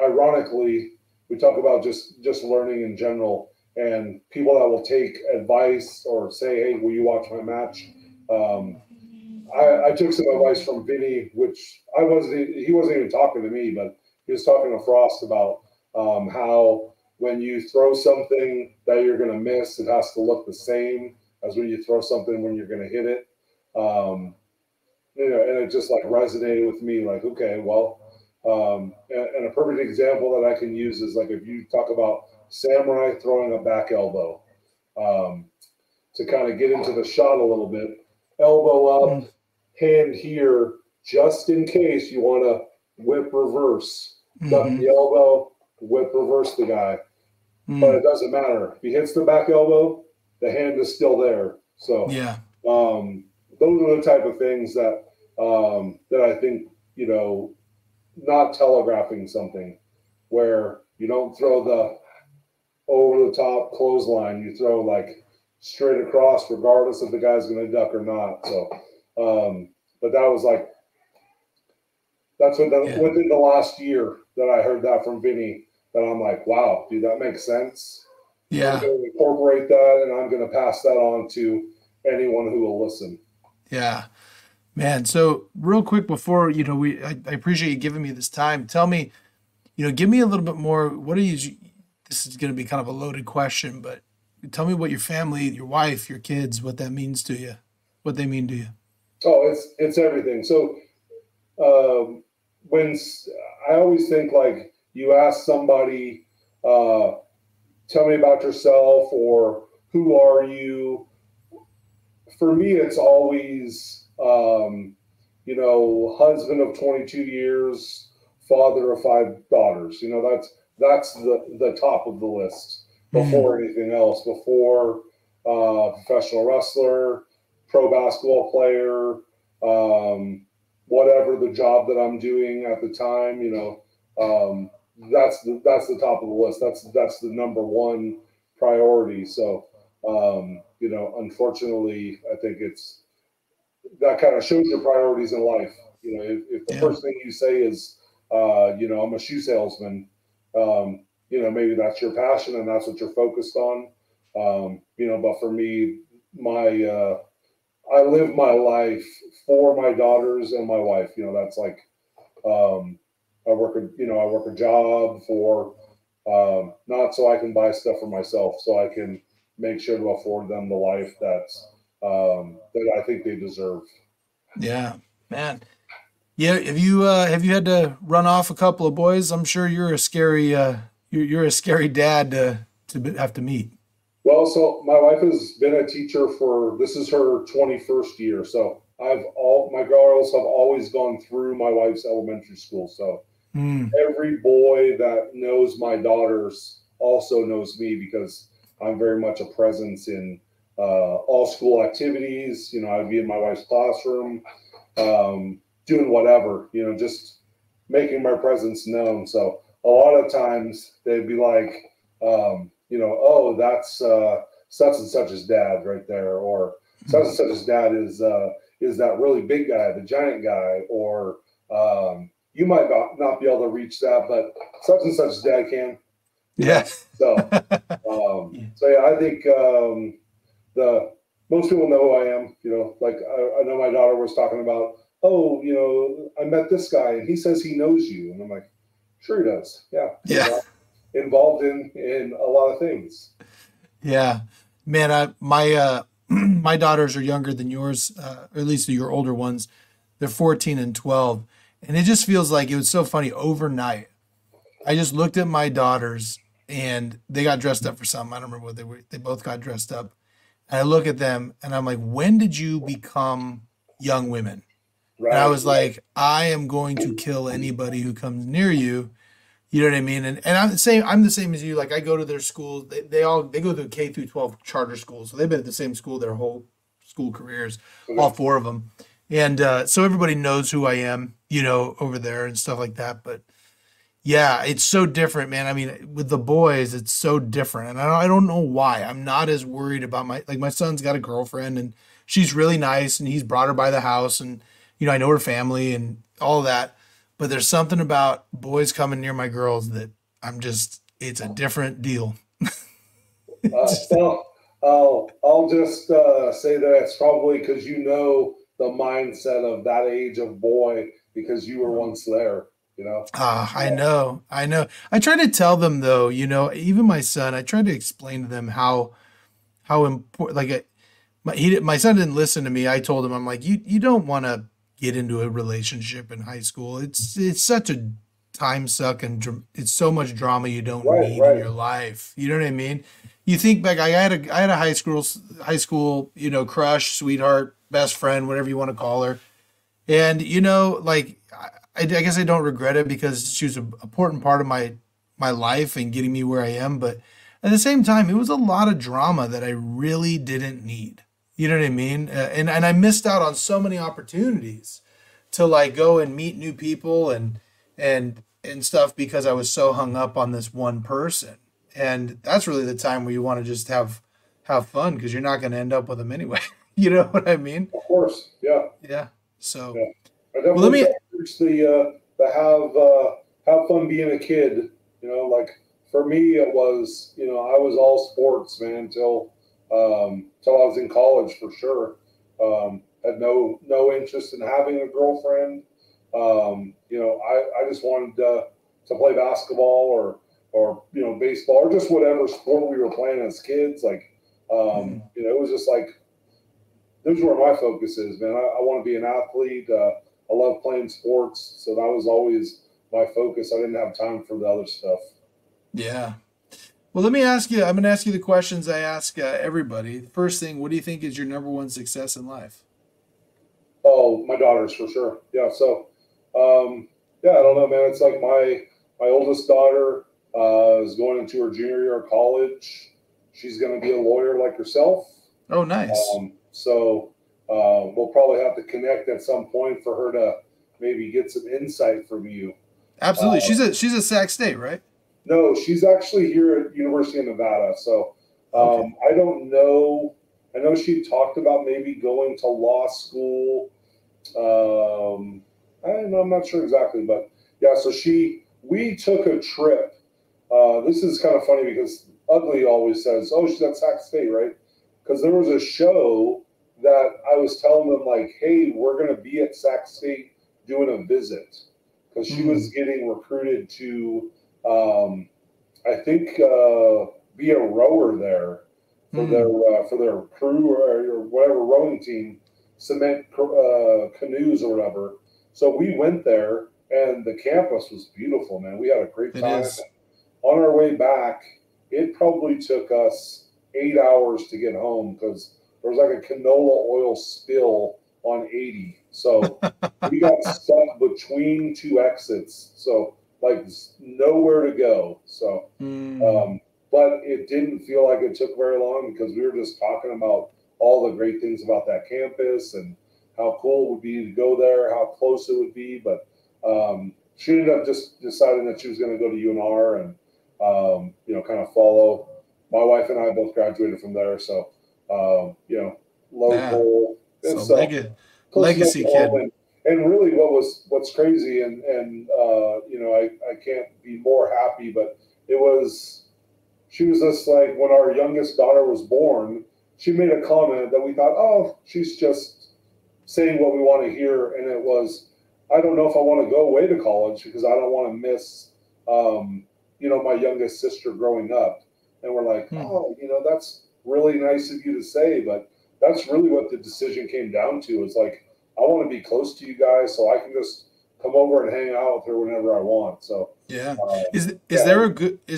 ironically, we talk about just learning in general, and people that will take advice or say, hey, will you watch my match? I took some advice from Vinny, which he wasn't even talking to me, but he was talking to Frost about how when you throw something that you're going to miss, it has to look the same as when you throw something when you're going to hit it. You know, and it just like resonated with me, like, okay, well, and a perfect example that I can use is like, if you talk about Samurai throwing a back elbow, to kind of get into the shot a little bit, elbow up, hand here, just in case you want to whip reverse, duck the elbow, whip reverse the guy, but it doesn't matter. If he hits the back elbow, the hand is still there. So yeah, those are the type of things that that I think, you know, not telegraphing something, where you don't throw the over the top clothesline, you throw like straight across, regardless if the guy's going to duck or not. So, but that was like, that's within the last year that I heard that from Vinny, that I'm like, wow, dude, that makes sense. Yeah. I'm going to incorporate that, and I'm going to pass that on to anyone who will listen. Yeah, man. So real quick before, you know, I appreciate you giving me this time. Tell me, you know, give me a little bit more. What are you, this is going to be kind of a loaded question, but tell me what your family, your wife, your kids, what that means to you, what they mean to you. Oh, it's everything. So, when I always think, like, you ask somebody, tell me about yourself, or who are you? For me, it's always, you know, husband of 22 years, father of 5 daughters. You know, that's the top of the list before anything else, before professional wrestler, pro basketball player, whatever the job that I'm doing at the time. You know, that's the top of the list. That's the number one priority. So, you know, unfortunately, I think it's that kind of shows your priorities in life. You know, if the first thing you say is, you know, I'm a shoe salesman, you know, maybe that's your passion and that's what you're focused on. You know, but for me, my, I live my life for my daughters and my wife. You know, that's like, I work a job for, not so I can buy stuff for myself, so I can make sure to afford them the life that's, that I think they deserve. Yeah, man. Yeah. Have you had to run off a couple of boys? I'm sure you're a scary, you're a scary dad to have to meet. Well, so my wife has been a teacher for, this is her 21st year. So my girls have always gone through my wife's elementary school. So every boy that knows my daughters also knows me, because I'm very much a presence in all school activities. You know, I'd be in my wife's classroom, doing whatever, you know, just making my presence known. So a lot of times they'd be like, you know, oh, that's such and such's dad right there, or such and such's dad is that really big guy, the giant guy, or you might not be able to reach that, but such and such's dad can. Yeah. So, so yeah, I think most people know who I am. You know, like I know my daughter was talking about, oh, you know, I met this guy and he says he knows you, and I'm like, sure he does. Yeah. Yeah. You know, involved in a lot of things. Yeah, man. My daughters are younger than yours, or at least your older ones. They're 14 and 12, and it just feels like it was so funny. Overnight, I just looked at my daughters, and they got dressed up for something. I don't remember what they were. They both got dressed up, and I look at them, and I'm like, "When did you become young women?" Right. And I was like, "I am going to kill anybody who comes near you." You know what I mean? And I'm the same as you. Like, I go to their school. They go through K through 12 charter schools. So they've been at the same school their whole school careers, all four of them. And so everybody knows who I am, you know, over there and stuff like that. But yeah, it's so different, man. I mean, with the boys, it's so different. And I don't know why. I'm not as worried about my son's got a girlfriend, and she's really nice, and he's brought her by the house, and, you know, I know her family and all that. But there's something about boys coming near my girls that I'm just, it's a different deal. Well, I'll just say that it's probably because you know the mindset of that age of boy, because you were once there, you know? I know. I try to tell them, though, you know, even my son, I tried to explain to them how important, like my son didn't listen to me. I told him, I'm like, you don't want to get into a relationship in high school. It's such a time suck, and it's so much drama you don't need in your life. You know what I mean? You think back, I had a high school, you know, crush, sweetheart, best friend, whatever you want to call her. And, you know, like, I guess I don't regret it, because she was an important part of my life and getting me where I am. But at the same time, it was a lot of drama that I really didn't need. You know what I mean? And I missed out on so many opportunities to, like, go and meet new people and stuff, because I was so hung up on this one person. And that's really the time where you want to just have fun, because you're not going to end up with them anyway. You know what I mean? Of course. Yeah. Yeah. So, yeah. Well, let me have fun being a kid. You know, like, for me, it was, you know, I was all sports, man, until I was in college, for sure. Had no interest in having a girlfriend. You know, I just wanted to play basketball or, you know, baseball, or just whatever sport we were playing as kids. Like, you know, it was just like, this is where my focus is, man. I want to be an athlete. I love playing sports. So that was always my focus. I didn't have time for the other stuff. Yeah. Well, let me ask you, I'm going to ask you the questions I ask everybody. First thing, what do you think is your number one success in life? Oh, my daughters, for sure. Yeah. So, yeah, I don't know, man. It's like my oldest daughter is going into her junior year of college. She's going to be a lawyer like herself. Oh, nice. So we'll probably have to connect at some point for her to maybe get some insight from you. Absolutely. She's a Sac State, right? No, she's actually here at University of Nevada. So okay. I don't know. I know she talked about maybe going to law school. I don't know, I'm not sure exactly, but yeah. So we took a trip This is kind of funny because Ugly always says, oh, she's at Sac State, right? Because there was a show that I was telling them, like, hey, we're going to be at Sac State doing a visit. Because she was getting recruited to, I think, be a rower there for their crew or whatever rowing team, cement canoes or whatever. So we went there, and the campus was beautiful, man. We had a great time. On our way back, it probably took us 8 hours to get home because there was like a canola oil spill on 80. So we got stuck between two exits. So like nowhere to go. So, but it didn't feel like it took very long because we were just talking about all the great things about that campus and how cool it would be to go there, how close it would be. But she ended up just deciding that she was going to go to UNR and, you know, kind of follow. My wife and I both graduated from there. So, you know, local. So legacy kid. And really what's crazy and you know, I can't be more happy, but it was, she was just like, when our youngest daughter was born, she made a comment that we thought, oh, she's just saying what we want to hear. And it was, I don't know if I want to go away to college because I don't want to miss, you know, my youngest sister growing up. And we're like, oh, you know, that's really nice of you to say, but that's really what the decision came down to. It's like, I want to be close to you guys so I can just come over and hang out with her whenever I want. So, yeah. Is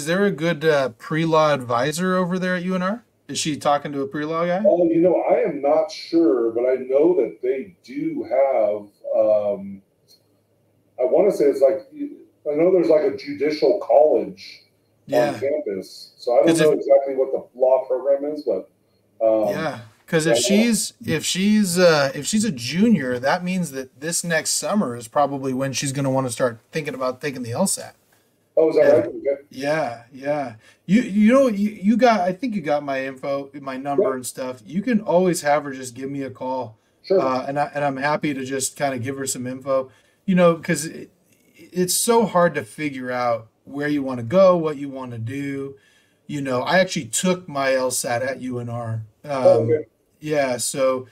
there a good pre-law advisor over there at UNR? Is she talking to a pre-law guy? Oh, you know, I am not sure, but I know that they do have, I want to say it's like, I know there's like a judicial college on campus. So I don't know exactly what the law program is, but. Yeah. Because if she's a junior, that means that this next summer is probably when she's going to want to start thinking about taking the LSAT. Oh, is that right? Okay. Yeah, yeah. You got my info, my number and stuff. You can always have her just give me a call. Sure. And I'm happy to just kind of give her some info. You know, because it's so hard to figure out where you want to go, what you want to do. You know, I actually took my LSAT at UNR. Yeah. So,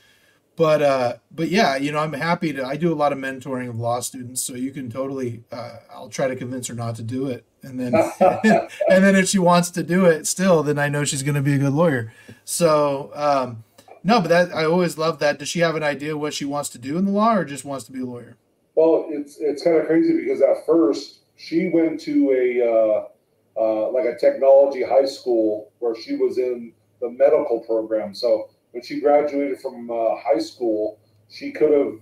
but yeah, you know, I'm happy to, I do a lot of mentoring of law students, so you can totally, I'll try to convince her not to do it. And then, and then if she wants to do it still, then I know she's going to be a good lawyer. So, no, but that, I always love that. Does she have an idea what she wants to do in the law or just wants to be a lawyer? Well, it's kind of crazy because at first she went to a technology high school where she was in the medical program. So when she graduated from high school, she could have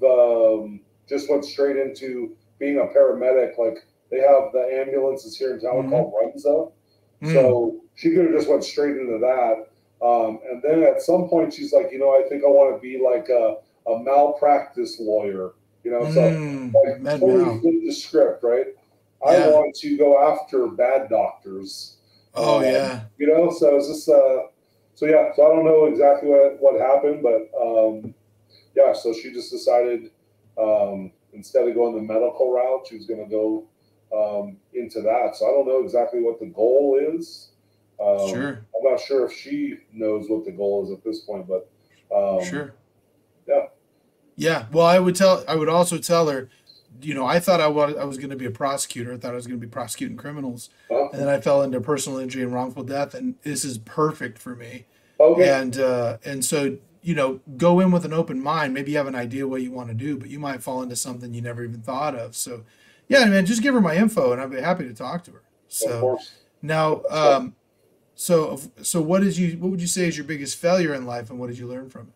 just went straight into being a paramedic. Like they have the ambulances here in town called Runza. So she could have just went straight into that. And then at some point she's like, you know, I think I want to be like a malpractice lawyer, you know, so like totally flipped the script, right? Yeah. I want to go after bad doctors. Oh yeah. You know, so it's just, so yeah, so I don't know exactly what happened, but yeah, so she just decided instead of going the medical route, she was going to go into that. So I don't know exactly what the goal is. Sure. I'm not sure if she knows what the goal is at this point, but sure. Yeah. Yeah. Well, I would also tell her, you know, I thought I was going to be a prosecutor. I thought I was going to be prosecuting criminals. Oh. And then I fell into personal injury and wrongful death. And this is perfect for me. Okay. And so, you know, go in with an open mind. Maybe you have an idea what you want to do, but you might fall into something you never even thought of. So yeah, man, just give her my info and I'd be happy to talk to her. So now, so what would you say is your biggest failure in life and what did you learn from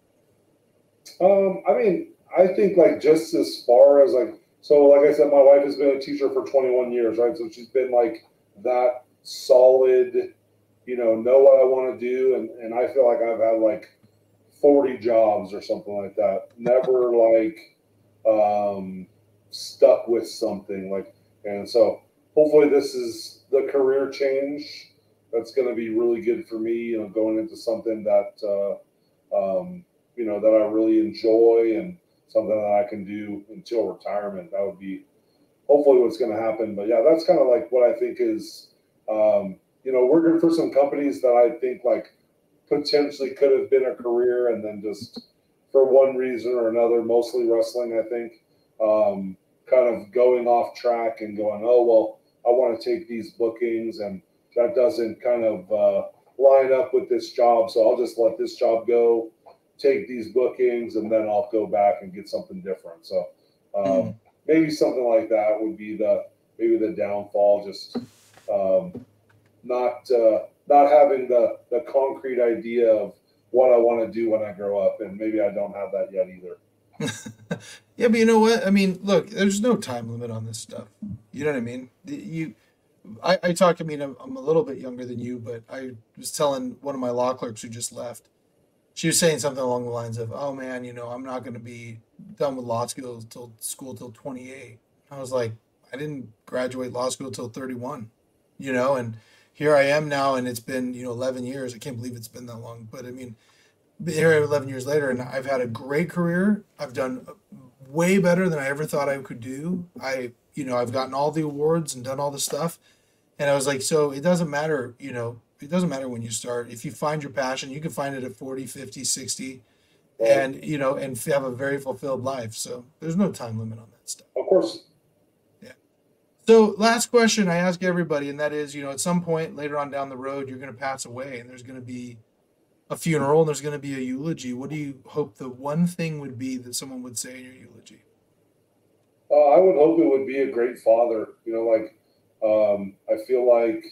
it? I mean, I think like just as far as like, so like I said, my wife has been a teacher for 21 years, right? So she's been like that solid, you know what I want to do. And I feel like I've had like 40 jobs or something like that. Never like stuck with something like, and so hopefully this is the career change that's going to be really good for me, you know, going into something that, you know, that I really enjoy and something that I can do until retirement. That would be hopefully what's going to happen. But yeah, that's kind of like what I think is you know, working for some companies that I think like potentially could have been a career, and then just for one reason or another, mostly wrestling, I think, kind of going off track and going, oh, well, I want to take these bookings and that doesn't kind of line up with this job. So I'll just let this job go, take these bookings, and then I'll go back and get something different. So maybe something like that would be maybe the downfall, just not having the concrete idea of what I want to do when I grow up. And maybe I don't have that yet either. Yeah, but you know what? I mean, look, there's no time limit on this stuff. You know what I mean? I talk, I mean, I'm a little bit younger than you, but I was telling one of my law clerks who just left, she was saying something along the lines of, oh man, you know, I'm not going to be done with law school till 28. I was like, I didn't graduate law school till 31, you know, and here I am now, and it's been, you know, 11 years. I can't believe it's been that long, but I mean, here I am 11 years later, and I've had a great career. I've done way better than I ever thought I could do. You know, I've gotten all the awards and done all the stuff. And I was like, so it doesn't matter, you know, it doesn't matter when you start. If you find your passion, you can find it at 40, 50, 60, and, you know, and have a very fulfilled life. So there's no time limit on that stuff. Of course. Yeah. So last question I ask everybody, and that is, you know, at some point later on down the road, you're going to pass away, and there's going to be a funeral, and there's going to be a eulogy. What do you hope the one thing would be that someone would say in your eulogy? I would hope it would be a great father. You know, like, I feel like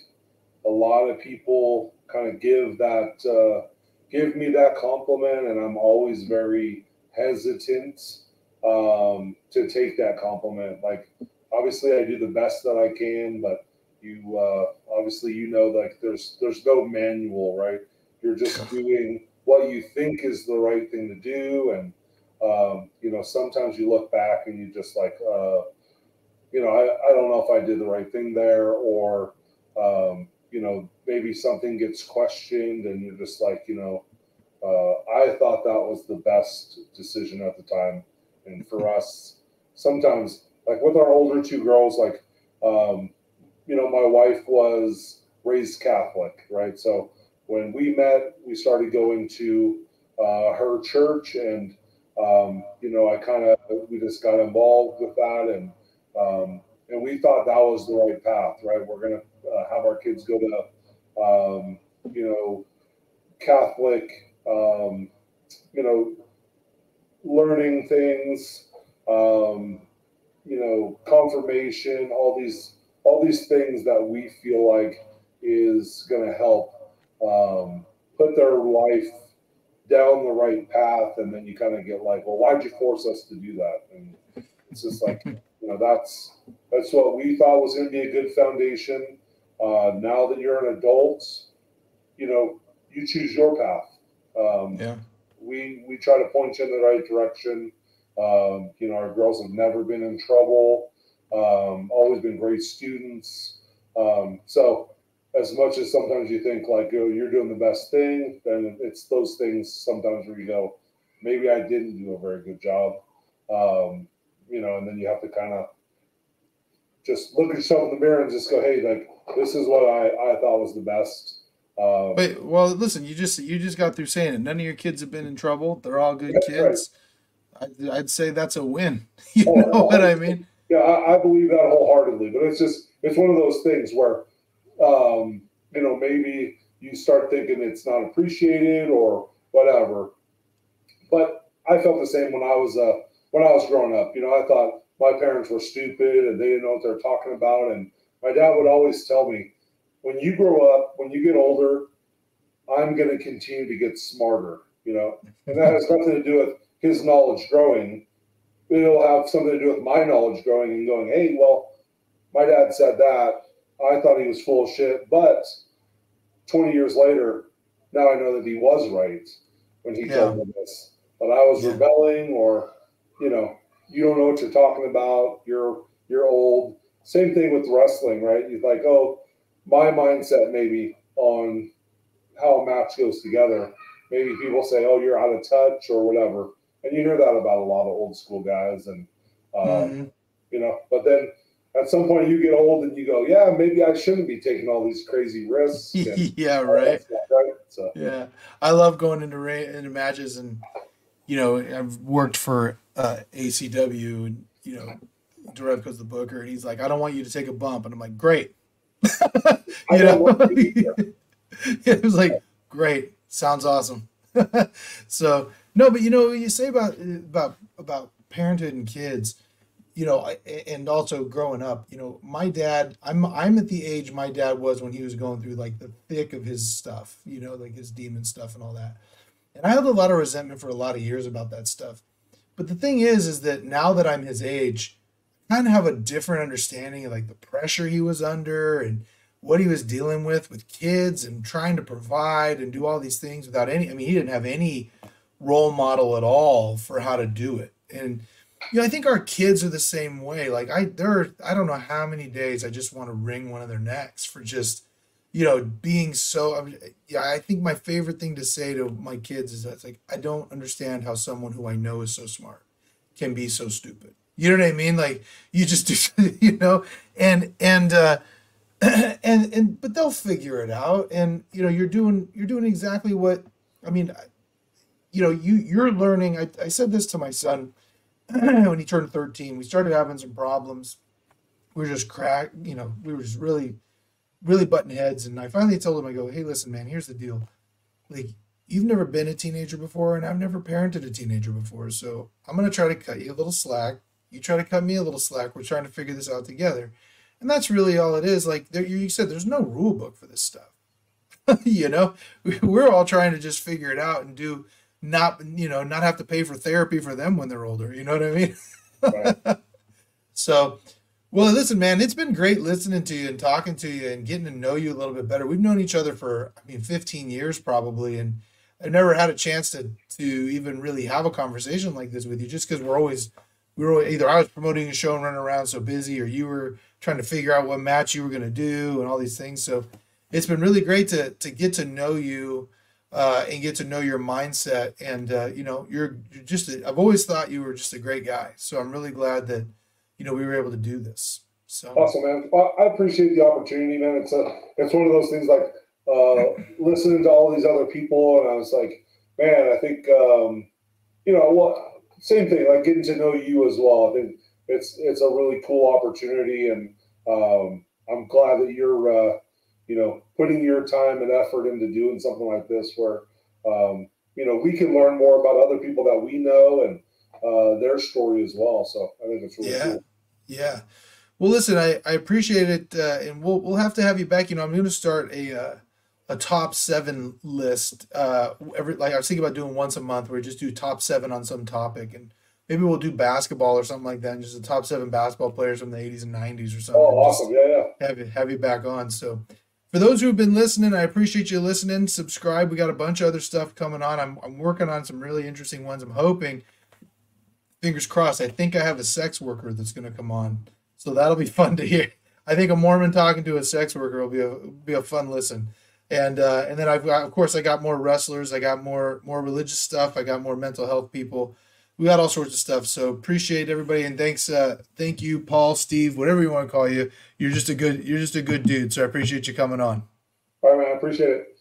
a lot of people kind of give me that compliment, and I'm always very hesitant to take that compliment. Like, obviously I do the best that I can, but you obviously, you know, like there's no manual, right? You're just doing what you think is the right thing to do. And, you know, sometimes you look back and you just like, you know, I don't know if I did the right thing there, or, you know, maybe something gets questioned and you're just like, you know, I thought that was the best decision at the time. And for us, sometimes like with our older two girls, like, you know, my wife was raised Catholic, right? So when we met, we started going to her church, and, you know, we just got involved with that, and we thought that was the right path, right? We're going to have our kids go to, you know, Catholic, you know, learning things, you know, confirmation, all these things that we feel like is going to help put their life down the right path. And then you kind of get like, well, why'd you force us to do that? And it's just like, you know, that's what we thought was going to be a good foundation. Now that you're an adult, you know, you choose your path. Yeah. We try to point you in the right direction. You know, our girls have never been in trouble, always been great students. So as much as sometimes you think like, oh, you're doing the best thing, then it's those things sometimes where you go, maybe I didn't do a very good job. You know, and then you have to kind of just look at yourself in the mirror and just go, hey, like, this is what I thought was the best. Wait, well, listen, you just got through saying it. None of your kids have been in trouble. They're all good kids. Right. I'd say that's a win. You know what I mean? Yeah, I believe that wholeheartedly, but it's one of those things where, you know, maybe you start thinking it's not appreciated or whatever, but I felt the same when I was growing up. You know, I thought my parents were stupid and they didn't know what they're talking about. And my dad would always tell me, when you grow up, when you get older, I'm going to continue to get smarter, you know, and that has nothing to do with his knowledge growing. It'll have something to do with my knowledge growing and going, hey, well, my dad said that. I thought he was full of shit, but 20 years later, now I know that he was right when he told me this. But I was rebelling, or, you know, you don't know what you're talking about. You're old. Same thing with wrestling, right? You're like, oh, my mindset maybe on how a match goes together. Maybe people say, oh, you're out of touch or whatever. And you hear that about a lot of old school guys. And, you know, but then at some point you get old and you go, yeah, maybe I shouldn't be taking all these crazy risks. Yeah, right. Right. So, yeah, I love going into matches, and you know, I've worked for ACW, and you know, Durevko's the booker, and he's like, I don't want you to take a bump, and I'm like, great. You know? It was like, great, sounds awesome. So no, but you know what you say about parenthood and kids, you know, and also growing up, you know, my dad, I'm at the age my dad was when he was going through like the thick of his stuff, you know, like his demon stuff and all that. And I had a lot of resentment for a lot of years about that stuff. But the thing is that now that I'm his age, I kind of have a different understanding of like the pressure he was under and what he was dealing with kids and trying to provide and do all these things without any, I mean, he didn't have any role model at all for how to do it. And, you know, I think our kids are the same way. Like I don't know how many days I just want to wring one of their necks for just, you know, being so, I mean, yeah, I think my favorite thing to say to my kids is that it's like, I don't understand how someone who I know is so smart can be so stupid. You know what I mean? Like you just, you know, and but they'll figure it out, and you know you're doing exactly what I mean. You know you're learning. I said this to my son when he turned 13. We started having some problems. We were just we were just really butting heads. And I finally told him, I go, hey, listen, man, here's the deal. Like you've never been a teenager before, and I've never parented a teenager before. So I'm gonna try to cut you a little slack. You try to cut me a little slack. We're trying to figure this out together. And that's really all it is. Like you said, there's no rule book for this stuff. You know, we're all trying to just figure it out and do not have to pay for therapy for them when they're older. You know what I mean? Right. So, well, listen, man, it's been great listening to you and talking to you and getting to know you a little bit better. We've known each other for, I mean, 15 years probably. And I've never had a chance to even really have a conversation like this with you, just because we were either I was promoting a show and running around so busy, or you were trying to figure out what match you were going to do and all these things. So it's been really great to get to know you and get to know your mindset. And, you know, you're just, I've always thought you were just a great guy. So I'm really glad that, you know, we were able to do this. So awesome, man. I appreciate the opportunity, man. It's one of those things like listening to all these other people. And I was like, man, I think, you know, same thing, like getting to know you as well. I think it's a really cool opportunity, and I'm glad that you're, you know, putting your time and effort into doing something like this, where, you know, we can learn more about other people that we know and their story as well. So I think it's really cool. Yeah. Well, listen, I appreciate it, and we'll have to have you back. You know, I'm going to start a top 7 list. Like I was thinking about doing once a month, where we just do top 7 on some topic, and maybe we'll do basketball or something like that. And just the top 7 basketball players from the 80s and 90s or something. Oh, awesome. Yeah. Have you back on. So for those who've been listening, I appreciate you listening. Subscribe. We got a bunch of other stuff coming on. I'm working on some really interesting ones. I'm hoping, fingers crossed, I think I have a sex worker that's going to come on. So that'll be fun to hear. I think a Mormon talking to a sex worker will be a fun listen. And then I've got, of course, I got more wrestlers. I got more religious stuff. I got more mental health people. We got all sorts of stuff. So appreciate everybody, and thanks. Thank you, Paul, Steve, whatever you want to call you. You're just a good dude. So I appreciate you coming on. All right, man. I appreciate it.